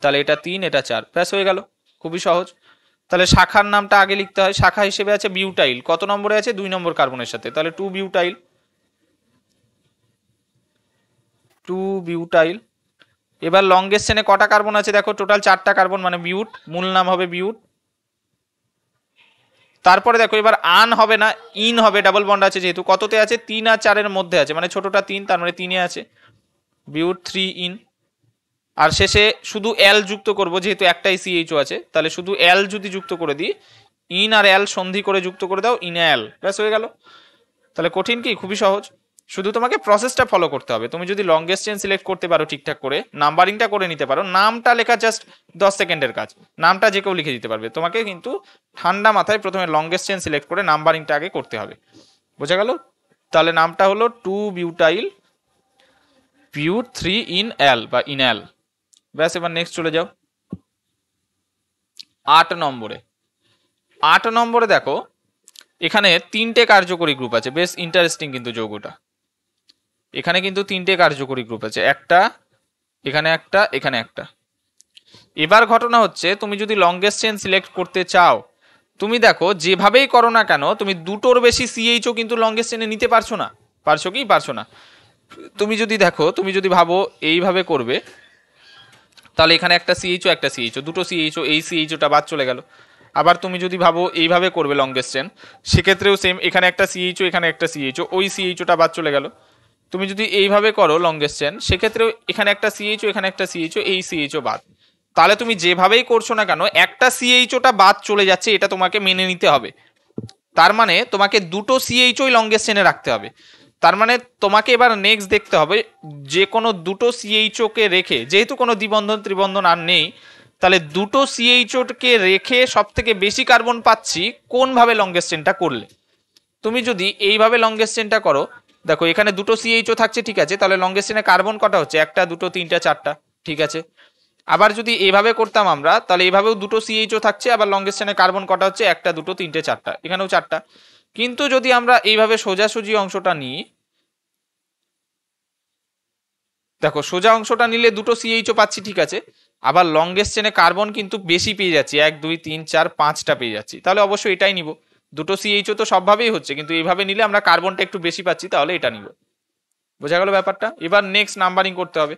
তাহলে এটা 3, এটা 4, ব্যাস হয়ে গেল, খুবই সহজ। তাহলে শাখার নামটা আগে লিখতে হয়। শাখা হিসেবে আছে বিউটাইল, কত নম্বরে আছে? 2 নম্বর কার্বনের সাথে, তাহলে 2 বিউটাইল। 2 বিউটাইল। এবার লংগেস্ট চেনে কটা কার্বন আছে? দেখো টোটাল 4টা কার্বন মানে বিউট, মূল নাম হবে বিউট। তারপরে দেখো এবার আন হবে না, ইন হবে, ডাবল বন্ড আছে যেহেতু। কততে আছে? 3 আর 4-এর মধ্যে আছে, মানে ছোটটা 3, তার মানে 3-এ আছে বিউট 3 ইন। আর শেষে শুধু এল যুক্ত করব, যেহেতু একটাই সিএইচও আছে, তাহলে শুধু এল যদি যুক্ত করে দিই, ইন আর এল সন্ধি করে যুক্ত করে দাও, ইন এল, ব্যাস হয়ে গেল। তাহলে কঠিন কি? খুবই সহজ, শুধু তোমাকে প্রসেসটা ফলো করতে হবে। তুমি যদি লংগেস্ট চেন সিলেক্ট করতে পারো ঠিকঠাক করে, নাম্বারিংটা করে নিতে পারো, নামটা লেখা জাস্ট 10 সেকেন্ডের কাজ, নামটা যে কেউ লিখে দিতে পারবে। তোমাকে কিন্তু ঠান্ডা মাথায় প্রথমে লংগেস্ট চেন সিলেক্ট করে নাম্বারিংটা আগে করতে হবে। বোঝা গেল? তাহলে নামটা হলো 2 বিউটাইল বিউট 3 ইন এল বা ইনএল। ব্যাস, এবার নেক্সট চলে যাও 8 নম্বরে। 8 নম্বরে দেখো এখানে 3টে কার্যকরী গ্রুপ আছে, বেশ ইন্টারেস্টিং কিন্তু যৌগটা। এখানে কিন্তু 3টে কার্যকরী গ্রুপ আছে, একটা এখানে, একটা এখানে, একটা। এবার ঘটনা হচ্ছে তুমি যদি লংগেস্ট চেন সিলেক্ট করতে চাও, তুমি দেখো যেভাবেই করো না কেন তুমি 2টোর বেশি সিএইচও কিন্তু লংগেস্ট চেনে নিতে পারছো না। পারছো কি? পারছো না। তুমি যদি দেখো, তুমি যদি ভাবো এইভাবে করবে, তাহলে এখানে একটা সিএইচও, একটা সিএইচও, দুটো সিএইচও, এই সিএইচওটা বাদ চলে গেল। আবার তুমি যদি ভাবো এইভাবে করবে লংগেস্ট চেন, সেক্ষেত্রেও সেম, এখানে একটা সিএইচও, এখানে একটা সিএইচও, ওই সিএইচওটা বাদ চলে গেল। তুমি যদি এইভাবে করো লংগেস্ট চেন, সেক্ষেত্রেও এখানে একটা সিএইচও, এখানে একটা সিএইচও, এই সিএইচও বাদ। তাহলে তুমি যেভাবেই করছো না কেন একটা সিএইচওটা বাদ চলে যাচ্ছে, এটা তোমাকে মেনে নিতে হবে। তার মানে তোমাকে 2টো সিএইচওই লংগেস্ট চেনে রাখতে হবে। তার মানে তোমাকে এবার নেক্সট দেখতে হবে যে কোনো 2টো সিএইচওকে রেখে, যেহেতু কোনো দ্বিবন্ধন ত্রিবন্ধন আর নেই, তাহলে 2টো সিএইচওকে রেখে সব থেকে বেশি কার্বন পাচ্ছি কোনভাবে লংগেস্ট চেনটা করলে। তুমি যদি এইভাবে লংগেস্ট চেনটা করো, দেখো এখানে 2টো সিএইচও থাকছে, ঠিক আছে, তাহলে লংগেস্ট চেনে কার্বন কটা হচ্ছে? 1, 2, 3, 4টা, ঠিক আছে। আবার যদি এইভাবে করতাম আমরা, তাহলে এইভাবেও 2টো সিএইচও থাকছে, আবার লংগেস্ট চেনে কার্বন কটা হচ্ছে? 1, 2, 3, 4টা, এখানেও 4টা। কিন্তু যদি আমরা এইভাবে সোজাসুজি অংশটা নিই, দেখো সোজা অংশটা নিলে 2টো সিএইচও পাচ্ছি, ঠিক আছে, আবার লংগেস্ট চেনে কার্বন কিন্তু বেশি পেয়ে যাচ্ছি, 1, 2, 3, 4, 5টা পেয়ে যাচ্ছি। তাহলে অবশ্যই এটাই নিব। 2টো সিএইচও তো সবভাবেই হচ্ছে, কিন্তু এইভাবে নিলে আমরা কার্বনটা একটু বেশি পাচ্ছি, তাহলে এটা নিব। বোঝা গেল ব্যাপারটা? এবার নেক্সট নাম্বারিং করতে হবে।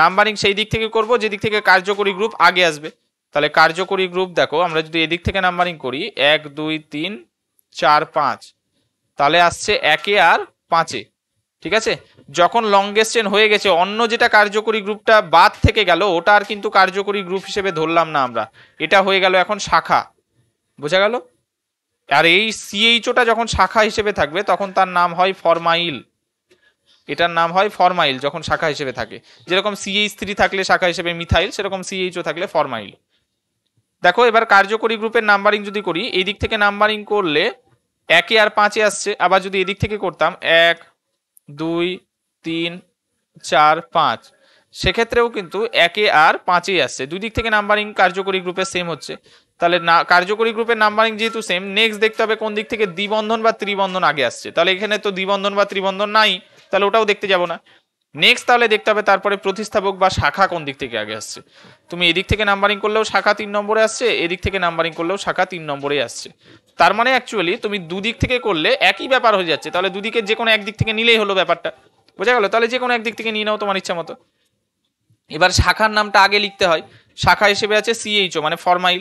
নাম্বারিং সেই দিক থেকে করব যেদিক থেকে কার্যকরী গ্রুপ আগে আসবে। তাহলে কার্যকরী গ্রুপ দেখো আমরা যদি এদিক থেকে নাম্বারিং করি 1, 2, 3, 4, 5, তাহলে আসছে 1 আর 5-এ, ঠিক আছে। যখন লংগেস্ট চেন হয়ে গেছে, অন্য যেটা কার্যকরী গ্রুপটা বাদ থেকে গেল ওটা আর কিন্তু কার্যকরী গ্রুপ হিসেবে ধরলাম না আমরা, এটা হয়ে গেল এখন শাখা। বোঝা গেল? আর এই সিএইচওটা যখন শাখা হিসেবে থাকবে তখন তার নাম হয় ফরমাইল, এটার নাম হয় ফরমাইল যখন শাখা হিসেবে থাকে। যেরকম CH3 থাকলে শাখা হিসেবে মিথাইল, সেরকম সিএইচও থাকলে ফরমাইল। দেখো এবার কার্যকরী গ্রুপের নাম্বারিং যদি করি, এই দিক থেকে নাম্বারিং করলে 1 আর 5-এ আসছে। আবার যদি এদিক থেকে করতাম 1, 2, 3, चार पाँच से क्षेत्रेও কিন্তু একে আর পাঁচই আসছে। দুই দিক থেকে নাম্বারিং কার্যকরী গ্রুপে সেম হচ্ছে, তাহলে কার্যকরী গ্রুপের নাম্বারিং যেহেতু সেম, নেক্সট দেখতে হবে কোন দিক থেকে দ্বিবন্ধন বা ত্রিবন্ধন আগে আসছে। তাহলে এখানে তো দ্বিবন্ধন বা ত্রিবন্ধন নাই, তাহলে ওটাও দেখতে যাব না। নেক্সট তাহলে দেখতে হবে তারপরে প্রতিস্থাপক বা শাখা কোন দিক থেকে আগে আসছে। তুমি এদিক থেকে নাম্বারিং করলেও শাখা 3 নম্বরে আসছে, এদিক থেকে নাম্বারিং করলেও শাখা 3 নম্বরে আসছে। তার মানে অ্যাকচুয়ালি তুমি দুদিক থেকে করলে একই ব্যাপার হয়ে যাচ্ছে, তাহলে দুদিকে যে কোনো একদিক থেকে নিলেই হলো ব্যাপারটা, বোঝা গেল? তাহলে যে কোনো একদিক থেকে নিয়ে নাও তোমার ইচ্ছা মতো। এবার শাখার নামটা আগে লিখতে হয়, শাখা হিসেবে আছে সিএইচও মানে ফরমাইল,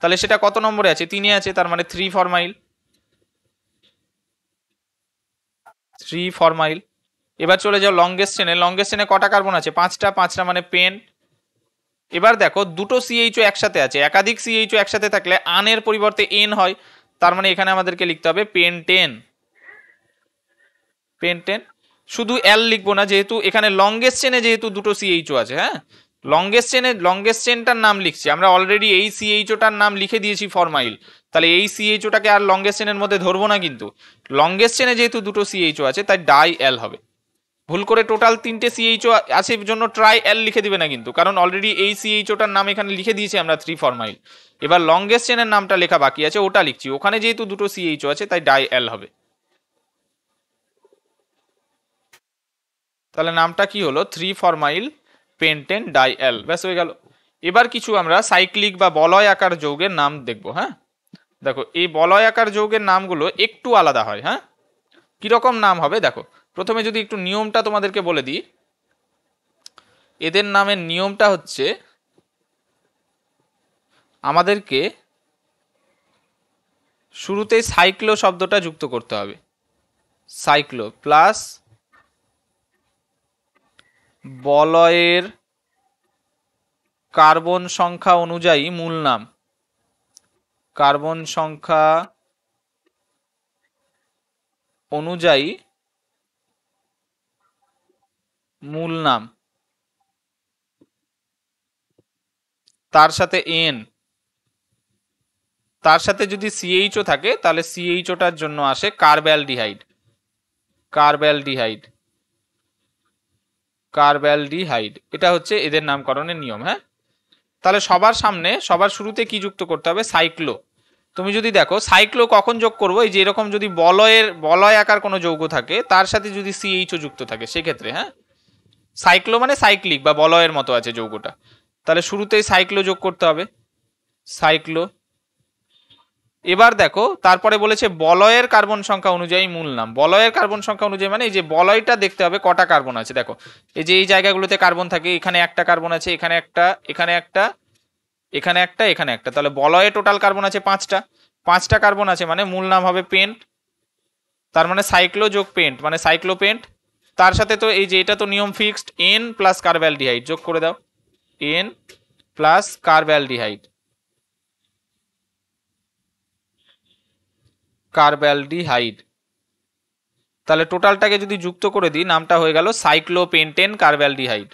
তাহলে সেটা কত নম্বরে আছে? 3 এ আছে, তার মানে 3 ফরমাইল। এবার চলে যাও লংগেস্ট চেনে, লংগেস্ট চেনে কটা কার্বন আছে? 5টা মানে পেন। এবার দেখো দুটো সিএইচও একসাথে আছে, একাধিক সিএইচও একসাথে থাকলে আনের পরিবর্তে এন হয়, তার মানে এখানে আমাদেরকে লিখতে হবে পেন্টেন। পেন্টেন শুধু এল লিখবো না, যেহেতু এখানে লংগেস্ট চেনে যেহেতু দুটো সিএইচও আছে, হ্যাঁ লংগেস্ট চেনে লংগেস্ট চেনটার নাম লিখছি আমরা অলরেডি, এই সিএইচওটার নাম লিখে দিয়েছি ফরমাইল, তাহলে এই সিএইচওটাকে আর লংগেস্ট চেনের মধ্যে ধরবো না, কিন্তু লংগেস্ট চেনে যেহেতু দুটো সিএইচও আছে তাই ডাই এল হবে। ভুল করে টোটাল 3টে সিএইচও আছে জন্য ট্রাই এল লিখে দিবে না কিন্তু, কারণ অলরেডি এই সিএইচওটার নাম এখানে লিখে দিয়েছি আমরা 3 ফরমাইল। এবার লংগেস্ট চেনের নামটা লেখা বাকি আছে, ওটা লিখছি, ওখানে যেহেতু দুটো সিএইচও আছে তাই ডাই এল হবে। তাহলে নামটা কি হলো? 3 ফরমাইল পেন্টেন ডাই এল, ব্যাস হয়ে গেল। এবার কিছু আমরা সাইক্লিক বা বলয় আকার যৌগের নাম দেখব। হ্যাঁ দেখো এই বলয় আকার যৌগের নামগুলো একটু আলাদা হয়, হ্যাঁ কিরকম নাম হবে দেখো। প্রথমে যদি একটু নিয়মটা তোমাদেরকে বলে দিই, এদের নামের নিয়মটা হচ্ছে আমাদেরকে শুরুতে সাইক্লো শব্দটা যুক্ত করতে হবে, সাইক্লো প্লাস বলয়ের কার্বন সংখ্যা অনুযায়ী মূল নাম, কার্বন সংখ্যা অনুযায়ী মূল নাম, তার সাথে এন, তার সাথে যদি সিএইচও থাকে তাহলে সিএইচওটার জন্য আসে কার্বঅ্যালডিহাইড, কার্বঅ্যালডিহাইড, কার্বঅ্যালডিহাইড। এটা হচ্ছে এদের নামকরণের নিয়ম। হ্যাঁ তাহলে সবার সামনে সবার শুরুতে কি যুক্ত করতে হবে? সাইক্লো। তুমি যদি দেখো সাইক্লো কখন যোগ করব, এই যে এরকম যদি বলয় আকার কোনো যৌগ থাকে তার সাথে যদি সিএইচও যুক্ত থাকে সেক্ষেত্রে, হ্যাঁ সাইক্লো মানে সাইক্লিক বা বলয়ের মতো আছে যৌগটা, তাহলে শুরুতেই সাইক্লো যোগ করতে হবে, সাইক্লো। এবার দেখো তারপরে বলেছে বলয়ের কার্বন সংখ্যা অনুযায়ী মূল নাম, বলয়ের কার্বন সংখ্যা অনুযায়ী মানে এই যে বলয়টা দেখতে হবে কটা কার্বন আছে। দেখো এই যে এই জায়গাগুলোতে কার্বন থাকে, এখানে একটা কার্বন আছে, এখানে একটা, এখানে একটা, এখানে একটা, এখানে একটা, তাহলে বলয়ে টোটাল কার্বন আছে 5টা কার্বন আছে, মানে মূল নাম হবে পেন্ট, তার মানে সাইক্লো যোগ পেন্ট মানে সাইক্লো পেন্ট। তার সাথে তো এই যে এটা তো নিয়ম ফিক্সড, এন প্লাস কার্বঅ্যালডিহাইড যোগ করে দাও, এন প্লাস কার্বঅ্যালডিহাইড, কার্বঅ্যালডিহাইড। তাহলে টোটালটাকে যদি যুক্ত করে দিই নামটা হয়ে গেল cyclopentane carbaldehyde.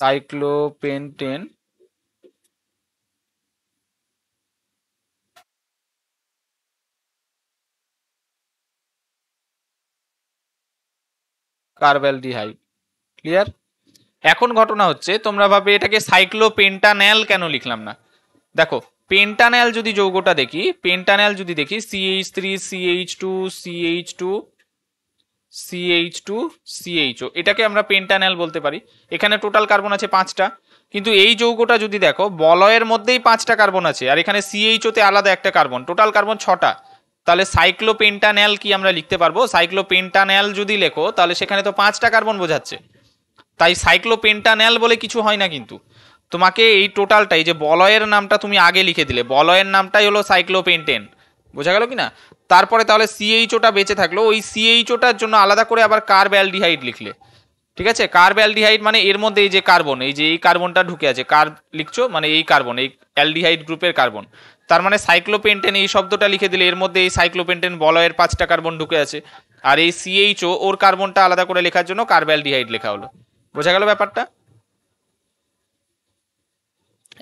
Cyclopentane carbaldehyde, clear? এখন ঘটনা হচ্ছে তোমরা ভাবে এটাকে সাইক্লোপেন্টান্যাল কেন লিখলাম না। দেখো পেন্টান্যাল যদি যৌগটা দেখি, পেন্টান্যাল যদি দেখি CH3 CH2 CH2 CH2 CHO, এটাকে আমরা পেন্টান্যাল বলতে পারি। এখানে টোটাল কার্বন আছে 5টা, কিন্তু এই যৌগটা যদি দেখো বলয়ের মধ্যেই 5টা কার্বন আছে, আর এখানে CHO তে আলাদা একটা কার্বন, টোটাল কার্বন 6টা। তাহলে সাইক্লোপেন্টান্যাল কি আমরা লিখতে পারবো? সাইক্লোপেন্টান্যাল যদি লেখো তাহলে সেখানে তো 5টা কার্বন বোঝাচ্ছে, তাই সাইক্লোপেন্টান্যাল বলে কিছু হয় না। কিন্তু তোমাকে এই টোটালটাই যে বলয়ের নামটা তুমি আগে লিখে দিলে, বলয়ের নামটাই হলো সাইক্লোপেন্টেন, বোঝা গেল কি না? তারপরে তাহলে সিএইচওটা বেঁচে থাকলো, ওই সিএইচওটার জন্য আলাদা করে আবার কার্বঅ্যালডিহাইড লিখলে, ঠিক আছে? কার্বঅ্যালডিহাইড মানে এর মধ্যে এই যে কার্বন, এই যে এই কার্বনটা ঢুকে আছে, কার্ব লিখছো মানে এই কার্বন, এই অ্যালডিহাইড গ্রুপের কার্বন, তার মানে সাইক্লোপেন্টেন এই শব্দটা লিখে দিলে এর মধ্যে এই সাইক্লোপেন্টেন বলয়ের 5টা কার্বন ঢুকে আছে, আর এই সিএইচও ওর কার্বনটা আলাদা করে লেখার জন্য কার্বঅ্যালডিহাইড লেখা হলো, বোঝা গেল ব্যাপারটা?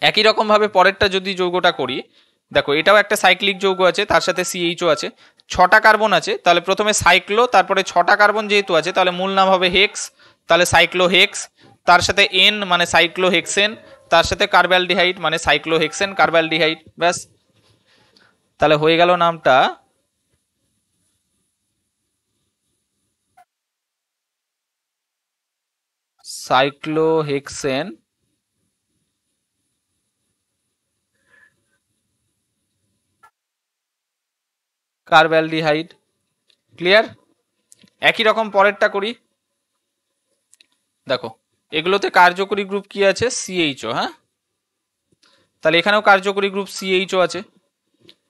একই রকম ভাবে পরেরটা যদি যৌগটা করি, দেখো এটাও একটা সাইক্লিক যৌগ আছে, তার সাথে সিএইচও আছে, छटा कार्बन आछे ताहले प्रथमे साइक्लो तारपरे छटा कार्बन जेहेतु आछे ताहले मूल नाम होबे हेक्स ताहले साइक्लोहेक्स तार साथे एन माने साइक्लोहेक्सेन तार साथे कार्बाल्डिहाइड माने साइक्लोहेक्सेन कार्बाल्डिहाइड बस ताहले होये गेलो नामटा साइक्लोहेक्सेन कार्बाल्डिहाइड क्लियर। एक ही रकम परेरटा करी देखो एगुलोते कार्यकरी ग्रुप की आछे CHO हाँ ताहले एखानेओ कार्यकरी ग्रुप CHO आछे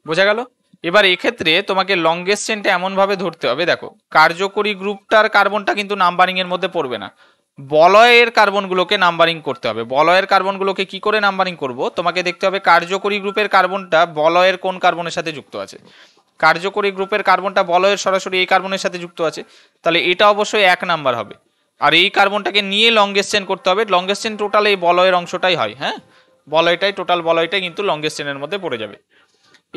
बोझा गेल। एबार एई क्षेत्रे तोमाके लंगेस्ट चेनटा एमन भावे धरते होबे देखो कार्यकरी ग्रुपटार कार्बनटा किन्तु नाम्बारिंग एर मध्ये पड़बे ना बलयेर कार्बनगुलोके नाम्बारिंग करते होबे। बलयेर कार्बनगुलोके की करे नाम्बारिंग करब तोमाके देखते होबे कार्यकरी ग्रुपेर कार्बनटा बलयेर कोन कार्बनेर साथे जुक्त आछे कार्यकरी ग्रुपेर कार्बनटा बलयेर सरासरि एई कार्बनेर साथे जुक्त आछे ताहले एटा अवश्यई एक नाम्बार होबे और एई कार्बनटाके निये लंगेस्ट चेन करते होबे लंगेस्ट चेन टोटाल एई बलयेर अंशटाई हय हाँ बलयटाई टोटाल बलयटाई किन्तु लंगेस्ट चेनेर मध्ये पड़े जाबे।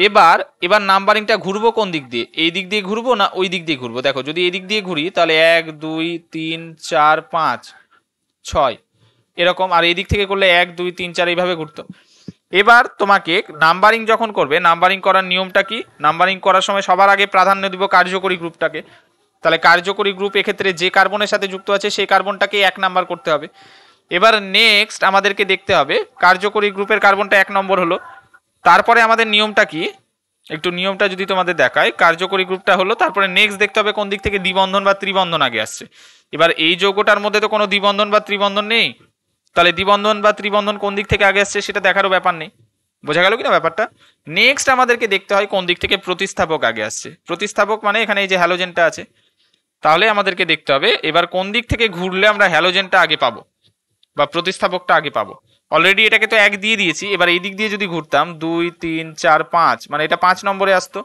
एबार एबार नाम्बारिंगटा घुरबो कोन दिक दिये एई दिक दिये घुरबो ना ओई दिक दिये घुरबो देखो जोदि एई दिक दिये घुरी ताहले 1 2 3 4 5 6 एरकम और एई दिक थेके करले 1 2 3 4 এইভাবে ঘুরতো। एबार तोमाके नाम्बारिंग जखन करबे नाम्बारिंग करार नियमटा कि नाम्बारिंग करार समय सबार आगे प्राधान्य दिब कार्यकरी ग्रुपटाके ताहले कार्यकरी ग्रुप एक क्षेत्रे जे कार्बनेर साथे जुक्त आछे सेई कार्बनटाके एक नाम्बार करते होबे। एबार नेक्स्ट आमादेरके देखते होबे कार्यकरी ग्रुपेर कार्बनटा एक नम्बर हलो तारपरे आमादेर नियमटा कि एकटु नियमटा जोदि तोमादेर देखाई कार्यकरी ग्रुपटा हलो तारपरे नेक्स्ट देखते होबे कोन दिक थेके द्विबंधन बा त्रिबंधन आगे आसछे। एबार एई यौगटार मध्ये तो कोनो द्विबंधन बा त्रिबंधन नेई তাহলে দ্বিবন্ধন বা ত্রিবন্ধন কোন দিক থেকে আগে আসছে সেটা দেখারও ব্যাপার নেই বোঝা গেল কিনা ব্যাপারটা। নেক্সট আমাদেরকে দেখতে হয় কোন দিক থেকে প্রতিস্থাপক আগে আসছে প্রতিস্থাপক মানে এখানে এই যে হ্যালোজেনটা আছে তাহলে আমাদেরকে দেখতে হবে এবার কোন দিক থেকে ঘুরলে আমরা হ্যালোজেনটা আগে পাবো বা প্রতিস্থাপকটা আগে পাবো। অলরেডি এটাকে তো এক দিয়ে দিয়েছি এবার এই দিক দিয়ে যদি ঘুরতাম 2 3 4 5 মানে এটা 5 নম্বরে আসতো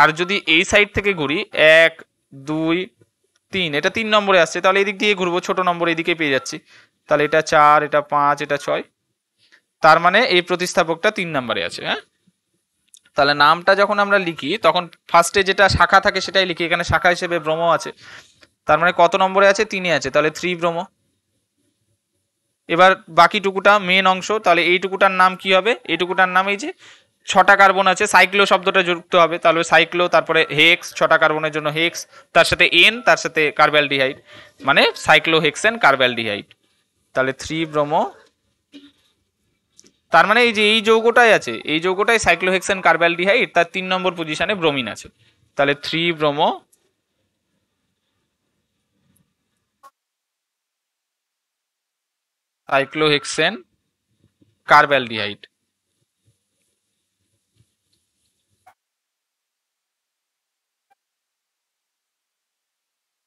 আর যদি এই সাইড থেকে ঘুরি 1 2 3 এটা 3 নম্বরে আসছে তাহলে এই দিক দিয়ে ঘুরবো ছোট নম্বরে এদিকে পেয়ে যাচ্ছি তাহলে এটা 4 এটা 5 এটা 6 তার মানে এই প্রতিস্থাপকটা 3 নম্বরে আছে হ্যাঁ। তাহলে নামটা যখন আমরা লিখি তখন ফার্স্টে যেটা শাখা থাকে সেটাই লিখি এখানে শাখা হিসেবে ব্রোমো আছে তার মানে কত নম্বরে আছে 3 এ আছে তাহলে 3 ব্রোমো। এবার বাকি টুকুটা মেইন অংশ তাহলে এই টুকুটার নাম কি হবে এই টুকুটার নাম এই যে ছটা কার্বন আছে সাইক্লো শব্দটা যুক্ত হবে তাহলে সাইক্লো তারপরে হেক্স ছটা কার্বনের জন্য হেক্স তার সাথে এন তার সাথে কার্বালডিহাইড মানে সাইক্লোহেক্সেন কার্বালডিহাইড তাহলে 3 ব্রোমো তার মানে এই যে এই যৌগটাই আছে এই যৌগটাই সাইক্লোহেক্সেন কার্বালডিহাইড তার 3 নম্বর পজিশনে ব্রোমিন আছে তাহলে 3 bromo cyclohexane carbaldehyde.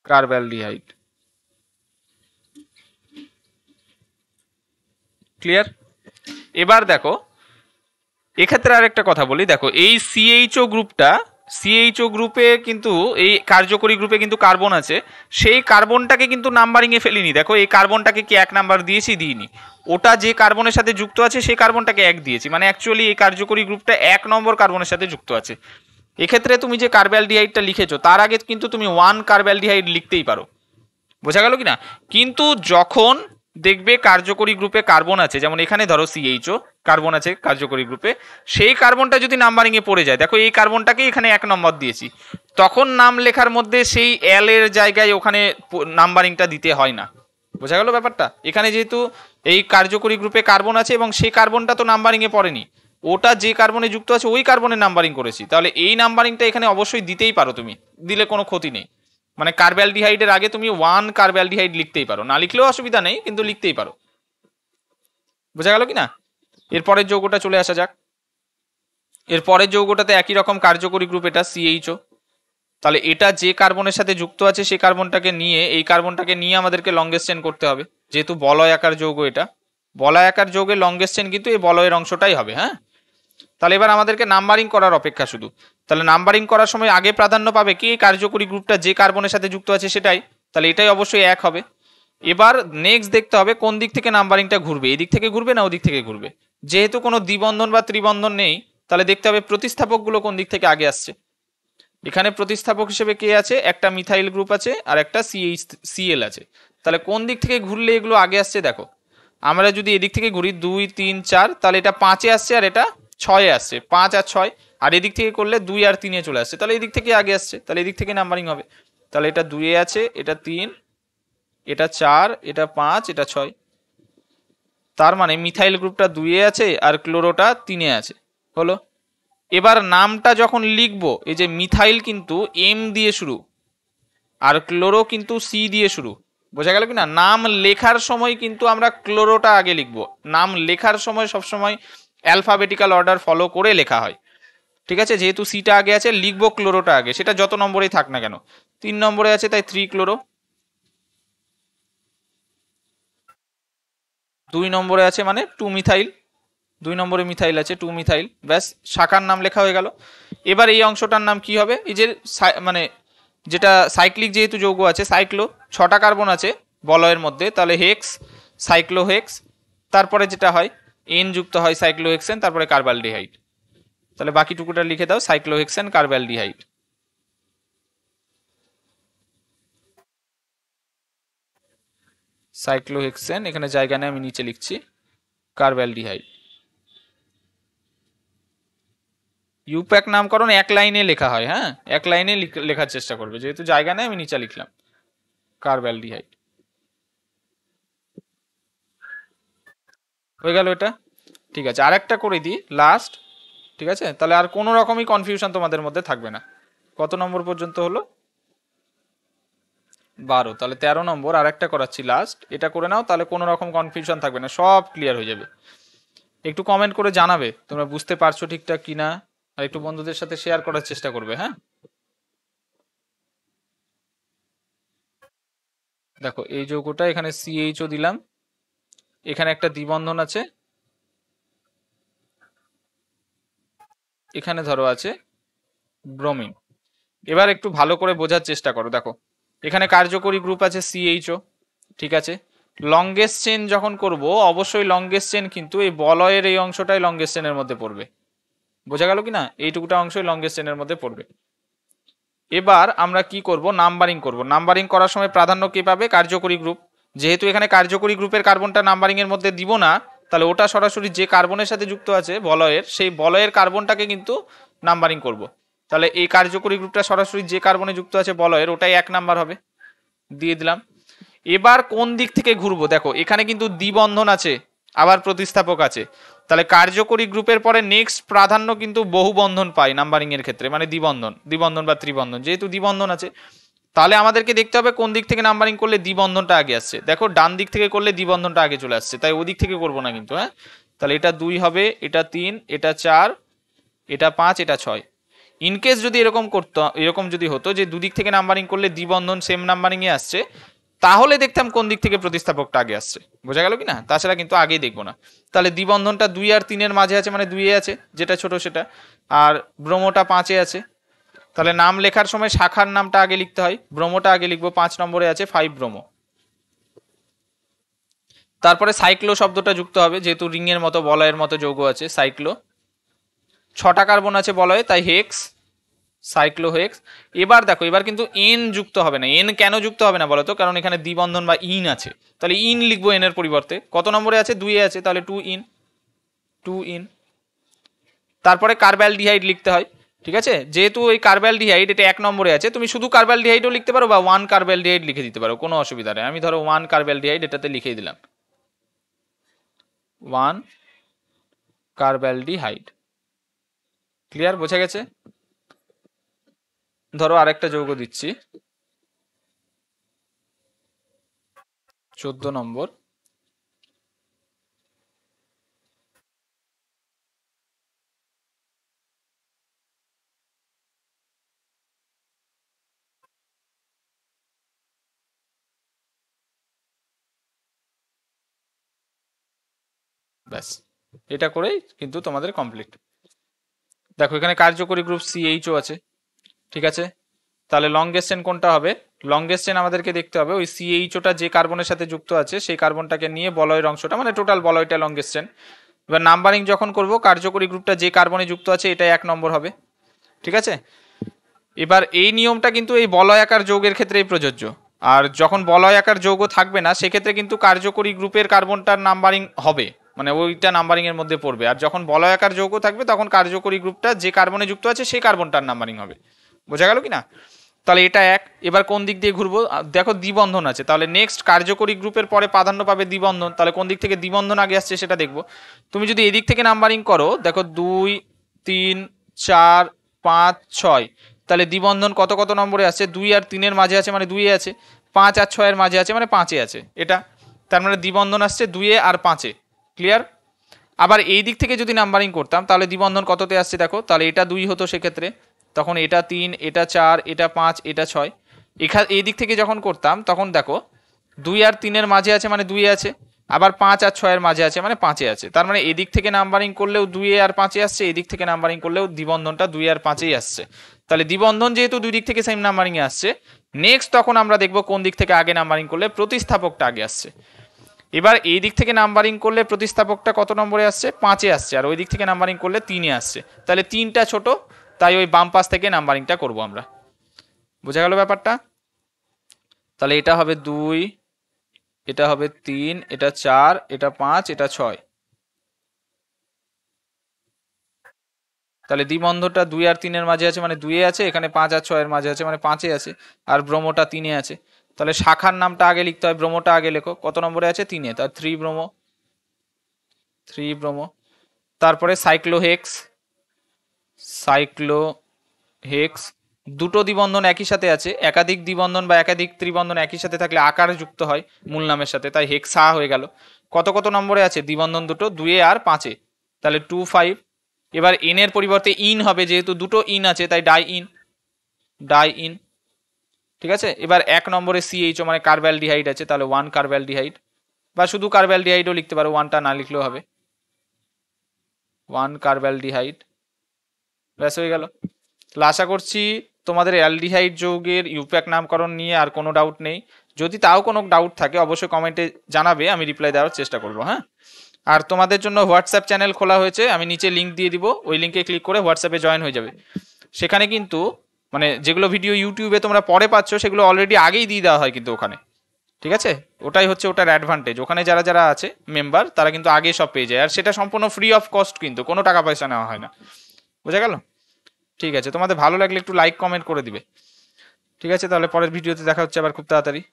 Carbaldehyde clear. এবার দেখো এই ক্ষেত্রে আরেকটা কথা বলি দেখো এই CHO গ্রুপটা CHO গ্রুপে কিন্তু এই কার্যকরী গ্রুপে কিন্তু কার্বন আছে সেই কার্বনটাকে কিন্তু নাম্বারিং এ ফেলিনি দেখো এই কার্বনটাকে কি এক নাম্বার দিয়েছি দিইনি ওটা যে কার্বনের সাথে যুক্ত আছে সেই কার্বনটাকে এক দিয়েছি মানে অ্যাকচুয়ালি এই কার্যকরী গ্রুপটা এক নম্বর কার্বনের সাথে যুক্ত আছে। এই ক্ষেত্রে তুমি যে কার্বালডিহাইডটা লিখেছো তার আগে কিন্তু তুমি 1 কার্বালডিহাইড লিখতেই পারো বোঝা গেল কিনা। কিন্তু যখন দেখবে কার্যকরী গ্রুপে কার্বন আছে যেমন এখানে ধরো CHO কার্বন আছে কার্যকরী গ্রুপে সেই কার্বনটা যদি নাম্বারিং এ পড়ে যায় দেখো এই কার্বনটাকে এখানে 1 নম্বর দিয়েছি তখন নাম লেখার মধ্যে সেই L এর জায়গায় ওখানে নাম্বারিংটা দিতে হয় না বোঝা গেল ব্যাপারটা। এখানে যেহেতু এই কার্যকরী গ্রুপে কার্বন আছে এবং সেই কার্বনটা তো নাম্বারিং এ পড়েনি ওটা যে কার্বনে যুক্ত আছে ওই কার্বনে নাম্বারিং করেছি তাহলে এই নাম্বারিংটা এখানে অবশ্যই দিতেই পারো তুমি দিলে কোনো ক্ষতি নেই মানে কার্বালডিহাইডের আগে তুমি 1 কার্বালডিহাইড লিখতেই পারো না লিখলেও অসুবিধা নেই কিন্তু লিখতেই পারো বোঝা গেল কি না। এরপরের যৌগটা চলে আসা যাক এরপরের যৌগটাতে একই রকম কার্যকরী গ্রুপ এটা CHO তাহলে এটা যে কার্বনের সাথে যুক্ত আছে সেই কার্বনটাকে নিয়ে এই কার্বনটাকে নিয়ে আমাদেরকে লংগেস্ট চেইন করতে হবে যেহেতু বলয় আকার যৌগ এটা বলয় আকার যৌগে লংগেস্ট চেইন কিন্তু এই বলয়ের অংশটাই হবে হ্যাঁ। তাহলে এবার আমাদেরকে নাম্বারিং করার অপেক্ষা শুধু তাহলে নাম্বারিং করার সময় আগে প্রাধান্য পাবে কি কার্যকরী গ্রুপটা যে কার্বনের সাথে যুক্ত আছে সেটাই তাহলে এটাই অবশ্যই এক হবে। এবার নেক্সট দেখতে হবে কোন দিক থেকে নাম্বারিংটা ঘুরবে এই দিক থেকে ঘুরবে না ওদিক থেকে ঘুরবে যেহেতু কোনো দ্বিবন্ধন বা ত্রিবন্ধন নেই তাহলে দেখতে হবে প্রতিস্থাপকগুলো কোন দিক থেকে আগে আসছে এখানে প্রতিস্থাপক হিসেবে কে আছে? একটা মিথাইল গ্রুপ আছে আর একটা CHCl আছে। তাহলে কোন দিক থেকে ঘুরলে এগুলো আগে আসছে? দেখো আমরা যদি এদিক থেকে ঘুরি 2 3 4 তাহলে এটা 5 এ আসছে আর এটা 6 এ আসছে। 5 আর 6 আর এদিক থেকে করলে 2 আর 3 এ চলে আসছে, তাহলে এদিক থেকে আগে আসছে, তাহলে এদিক থেকে নাম্বারিং হবে। তাহলে এটা 2 এ আছে, এটা 3, এটা 4, এটা 5, এটা 6। তার মানে মিথাইল গ্রুপটা 2 এ আছে আর ক্লোরোটা 3 এ আছে। হলো, এবার নামটা যখন লিখবো এই যে মিথাইল কিন্তু এম দিয়ে শুরু আর ক্লোরো কিন্তু সি দিয়ে শুরু, বোঝা গেল কি না? নাম লেখার সময় কিন্তু আমরা ক্লোরোটা আগে লিখবো। নাম লেখার সময় সবসময় অ্যালফাবেটিক্যাল অর্ডার ফলো করে লেখা হয়, ঠিক আছে? যেহেতু সিটা আগে আছে লিখবো ক্লোরোটা আগে, সেটা যত নম্বরেই থাক না কেন। 3 নম্বরে আছে তাই 3 ক্লোরো, 2 নম্বরে আছে মানে 2 মিথাইল, 2 নম্বরে মিথাইল আছে 2 মিথাইল, ব্যাস শাখার নাম লেখা হয়ে গেল। এবার এই অংশটার নাম কি হবে? এই যে মানে যেটা সাইক্লিক যেহেতু যৌগ আছে, সাইক্লো 6টা কার্বন আছে বলয়ের মধ্যে, তাহলে হেক্স, সাইক্লোহেক্স, তারপরে যেটা হয় এন যুক্ত হয় সাইক্লোহেক্সেন, তারপরে কার্বালডিহাইড। তাহলে বাকি টুকুটা লিখে দাও সাইক্লোহেক্সেন কার্বালডিহাইড। সাইক্লোহেক্সেন এখানে জায়গা নেই, আমি নিচে লিখছি কার্বালডিহাইড। ইউপ্যাক নামকরণ এক লাইনে লেখা হয়, হ্যাঁ এক লাইনে লেখার চেষ্টা করবে, যেহেতু জায়গা নেই আমি নিচে লিখলাম কার্বালডিহাইড। হয়ে গেল এটা, ঠিক আছে? আর একটা করে দিই লাস্ট, ঠিক আছে? তাহলে আর কোনো রকমই কনফিউশন তোমাদের মধ্যে থাকবে না। কত নম্বর পর্যন্ত হলো? 12, তাহলে 13 নম্বর আর একটা করাচ্ছি লাস্ট, এটা করে নাও, তাহলে কোনো রকম কনফিউশন থাকবে না, সব ক্লিয়ার হয়ে যাবে। একটু কমেন্ট করে জানাবে তোমরা বুঝতে পারছো ঠিকঠাক কিনা, আর একটু বন্ধুদের সাথে শেয়ার করার চেষ্টা করবে। হ্যাঁ দেখো এই যৌগটা এখানে CHO দিলাম, এখানে একটা দ্বিবন্ধন আছে, এখানে ধরো আছে ব্রোমিন। এবার একটু ভালো করে বোঝার চেষ্টা করো। দেখো এখানে কার্যকরী গ্রুপ আছে CHO, ঠিক আছে? লংগেস্ট চেন যখন করব অবশ্যই লংগেস্ট চেন কিন্তু এই বলয়ের এই অংশটাই লংগেস্ট চেনের মধ্যে পড়বে, বোঝা গেল কি না? এইটুকুটা অংশই লংগেস্ট চেনের মধ্যে পড়বে। এবার আমরা কি করব? নাম্বারিং করব। নাম্বারিং করার সময় প্রাধান্য কে পাবে? কার্যকরী গ্রুপ। যেহেতু এখানে কার্যকরী গ্রুপের কার্বনটা নাম্বারিং এর মধ্যে দিব না, তাহলে ওটা সরাসরি যে কার্বনের সাথে যুক্ত আছে বলয়ের, সেই বলয়ের কার্বনটাকে কিন্তু নাম্বারিং করব। তাহলে এই কার্যকরী গ্রুপটা সরাসরি যে কার্বনে যুক্ত আছে বলয়ের, ওটাই 1 নাম্বার হবে, দিয়ে দিলাম। এবার কোন দিক থেকে ঘুরবো? দেখো এখানে কিন্তু দ্বিবন্ধন আছে আবার প্রতিস্থাপক আছে, তাহলে কার্যকরী গ্রুপের পরে নেক্সট প্রাধান্য কিন্তু বহুবন্ধন পায় নাম্বারিং এর ক্ষেত্রে, মানে দ্বিবন্ধন, দ্বিবন্ধন বা ত্রিবন্ধন, যেহেতু দ্বিবন্ধন আছে। তাহলে আমাদেরকে দেখতে হবে কোন দিক থেকে নাম্বারিং করলে দ্বিবন্ধনটা আগে আসছে। দেখো ডান দিক থেকে করলে দ্বিবন্ধনটা আগে চলে আসছে, তাই ওদিক থেকে করবো না কিন্তু। হ্যাঁ তাহলে এটা 2 হবে, এটা 3, এটা 4, এটা 5, এটা 6। ইনকেস যদি এরকম করতো, এরকম যদি হতো যে দুদিক থেকে নাম্বারিং করলে দ্বিবন্ধন সেম নাম্বারিং এ আসছে, তাহলে দেখতাম কোন দিক থেকে প্রতিস্থাপকটা আগে আসছে, বোঝা গেল কিনা? তাছাড়া কিন্তু আগেই দেখবো না। তাহলে দ্বিবন্ধনটা 2 আর 3 এর মাঝে আছে, মানে 2 এ আছে যেটা ছোট সেটা, আর ব্রোমোটা 5 এ আছে। তাহলে নাম লেখার সময় শাখার নামটা আগে লিখতে হয়, ব্রোমোটা আগে লিখবো। 5 নম্বরে আছে 5 ব্রোমো, তারপরে সাইক্লো শব্দটা যুক্ত হবে, যেহেতু রিং এর মতো বলয়ের মতো যৌগ আছে সাইক্লো। 6টা কার্বন আছে বলয়ে, তাই হেক্স, সাইক্লোহেক্স। এবার দেখো এবার কিন্তু এন যুক্ত হবে না। এন কেন যুক্ত হবে না বলো তো? কারণ এখানে দ্বিবন্ধন বা ইন আছে, তাহলে ইন লিখবো এন এর পরিবর্তে। কত নম্বরে আছে? 2 এ আছে, তাহলে 2 ইন। তারপরে কার্বালডিহাইড লিখতে হয়, ঠিক আছে? যেহেতু ওই কার্বালডিহাইড এটা 1 নম্বরে আছে, তুমি শুধু কার্বালডিহাইডও লিখতে পারো বা 1 কার্বালডিহাইড লিখে দিতে পারো, কোনো অসুবিধা নেই। আমি ধরো 1 কার্বালডিহাইড এটাতে লিখেই দিলাম 1 কার্বালডিহাইড। ক্লিয়ার, বোঝা গেছে? ধরো আরেকটা যৌগ দিচ্ছি 14 নম্বর, ব্যাস এটা করেই কিন্তু তোমাদের কমপ্লিট। দেখো এখানে কার্যকরী গ্রুপ CHO আছে, ঠিক আছে? তাহলে লংগেস্ট চেন কোনটা হবে? লংগেস্ট চেন আমাদেরকে দেখতে হবে ওই CHOটা যে কার্বনের সাথে যুক্ত আছে সেই কার্বনটাকে নিয়ে বলয়ের অংশটা, মানে টোটাল বলয়টা লংগেস্ট চেন। এবার নাম্বারিং যখন করব কার্যকরী গ্রুপটা যে কার্বনে যুক্ত আছে এটা 1 নম্বর হবে, ঠিক আছে? এবার এই নিয়মটা কিন্তু এই বলয়াকার যৌগের ক্ষেত্রেই প্রযোজ্য। আর যখন বলয়াকার যৌগ থাকবে না সেক্ষেত্রে কিন্তু কার্যকরী গ্রুপের কার্বনটার নাম্বারিং হবে, মানে ওইটা নাম্বারিং এর মধ্যে পড়বে। আর যখন বলয়াকার যৌগ থাকবে তখন কার্যকরী গ্রুপটা যে কার্বনে যুক্ত আছে সেই কার্বনটার নাম্বারিং হবে। বোঝা গেল কি না? তাহলে এটা এক। এবার কোন দিক দিয়ে ঘুরবো? দেখো দ্বিবন্ধন আছে, তাহলে নেক্সট কার্যকরী গ্রুপের পরে প্রাধান্য পাবে দ্বিবন্ধন। তাহলে কোন দিক থেকে দ্বিবন্ধন আগে আসছে সেটা দেখবো। তুমি যদি এদিক থেকে নাম্বারিং করো, দেখো 2, 3, 4, 5, 6, তাহলে দ্বিবন্ধন কত কত নম্বরে আছে? 2 আর 3-এর মাঝে আছে মানে 2-এ আছে, 5 আর 6-এর মাঝে আছে মানে 5-এ আছে। এটা তার মানে দ্বিবন্ধন আসছে 2-এ আর 5-এ। ক্লিয়ার? আবার এই দিক থেকে যদি নাম্বারিং করতাম তাহলে দ্বিবন্ধন কততে আসছে দেখো, তাহলে এটা 2 হতো সেক্ষেত্রে, তখন এটা 3, এটা 4, এটা 5, এটা 6। এই দিক থেকে যখন করতাম তখন দেখো 2 আর 3-এর মাঝে আছে মানে 2-এ আছে, আবার 5 আর 6-এর মাঝে আছে মানে 5-এ আছে। তার মানে এদিক থেকে নাম্বারিং করলেও 2-এ আর 5-এ আসছে, এদিক থেকে নাম্বারিং করলেও দ্বিবন্ধনটা 2-এ আর 5-এই আসছে। তাহলে দ্বিবন্ধন যেহেতু দুই দিক থেকে সেম নাম্বারিং এ আসছে, নেক্সট তখন আমরা দেখবো কোন দিক থেকে আগে নাম্বারিং করলে প্রতিস্থাপকটা আগে আসছে। এবার এই দিক থেকে নাম্বারিং করলে প্রতিস্থাপকটা কত নম্বরে আসছে? 5-এ আসছে। আর ওই দিক থেকে নাম্বারিং করলে 3-এ আসছে, তাহলে 3টা ছোট, তাই ওই বাম পাশ থেকে নাম্বারিংটা করব আমরা। বোঝা গেল ব্যাপারটা? তাহলে এটা হবে 2, এটা হবে 3, এটা 4, এটা 5, এটা 6। তাহলে দ্বিবন্ধটা 2 আর 3-এর মাঝে আছে মানে 2-এ আছে, এখানে 5 আর 6-এর মাঝে আছে মানে 5-এ আছে, আর ব্রহ্মটা 3-এ আছে। তাহলে শাখার নামটা আগে লিখতে হয়, ব্রহ্মটা আগে লেখো। কত নম্বরে আছে? 3-এ, তার 3 ব্রহ্ম। তারপরে সাইক্লোহেক্স। দুটো দ্বিবন্ধন একই সাথে আছে, একাধিক দ্বিবন্ধন বা একাধিক ত্রিবন্ধন একই সাথে থাকলে আকার যুক্ত হয় মূল নামের সাথে, তাই হেক্সা হয়ে গেল। কত কত নম্বরে আছে দ্বিবন্ধন দুটো? 2-এ আর 5-এ, তাহলে 2, 5। এবার ইন এর পরিবর্তে ইন হবে, যেহেতু দুটো ইন আছে তাই ডাই ইন। ঠিক আছে? এবার 1 নম্বরে CHO মানে কার্বালডিহাইড আছে, তাহলে 1 কার্বালডিহাইড, বা শুধু কার্বালডিহাইডও লিখতে পারো, 1টা না লিখলেও হবে, 1 কার্বালডিহাইড। ব্যাস হয়ে গেল। তাহলে আশা করছি তোমাদের অ্যালডিহাইড যৌগের ইউপ্যাক নামকরণ নিয়ে আর কোনো ডাউট নেই। যদি তাও কোনো ডাউট থাকে অবশ্যই কমেন্টে জানাবে, আমি রিপ্লাই দেওয়ার চেষ্টা করবো। হ্যাঁ, আর তোমাদের জন্য হোয়াটসঅ্যাপ চ্যানেল খোলা হয়েছে, আমি নিচে লিঙ্ক দিয়ে দিব, ওই লিঙ্কে ক্লিক করে হোয়াটসঅ্যাপে জয়েন হয়ে যাবে। সেখানে কিন্তু মানে যেগুলো ভিডিও ইউটিউবে তোমরা পরে পাচ্ছ সেগুলো অলরেডি আগেই দিয়ে দেওয়া হয় কিন্তু ওখানে। ঠিক আছে? ওটাই হচ্ছে ওটার অ্যাডভান্টেজ, ওখানে যারা যারা আছে মেম্বার তারা কিন্তু আগে সব পেয়ে যায়, আর সেটা সম্পূর্ণ ফ্রি অফ কস্ট, কিন্তু কোনো টাকা পয়সা নেওয়া হয় না। বোঝা গেল? ঠিক আছে, তোমাদের ভালো লাগলে একটু লাইক কমেন্ট করে দিবে। ঠিক আছে, তাহলে পরের ভিডিওতে দেখা হচ্ছে আবার খুব তাড়াতাড়ি।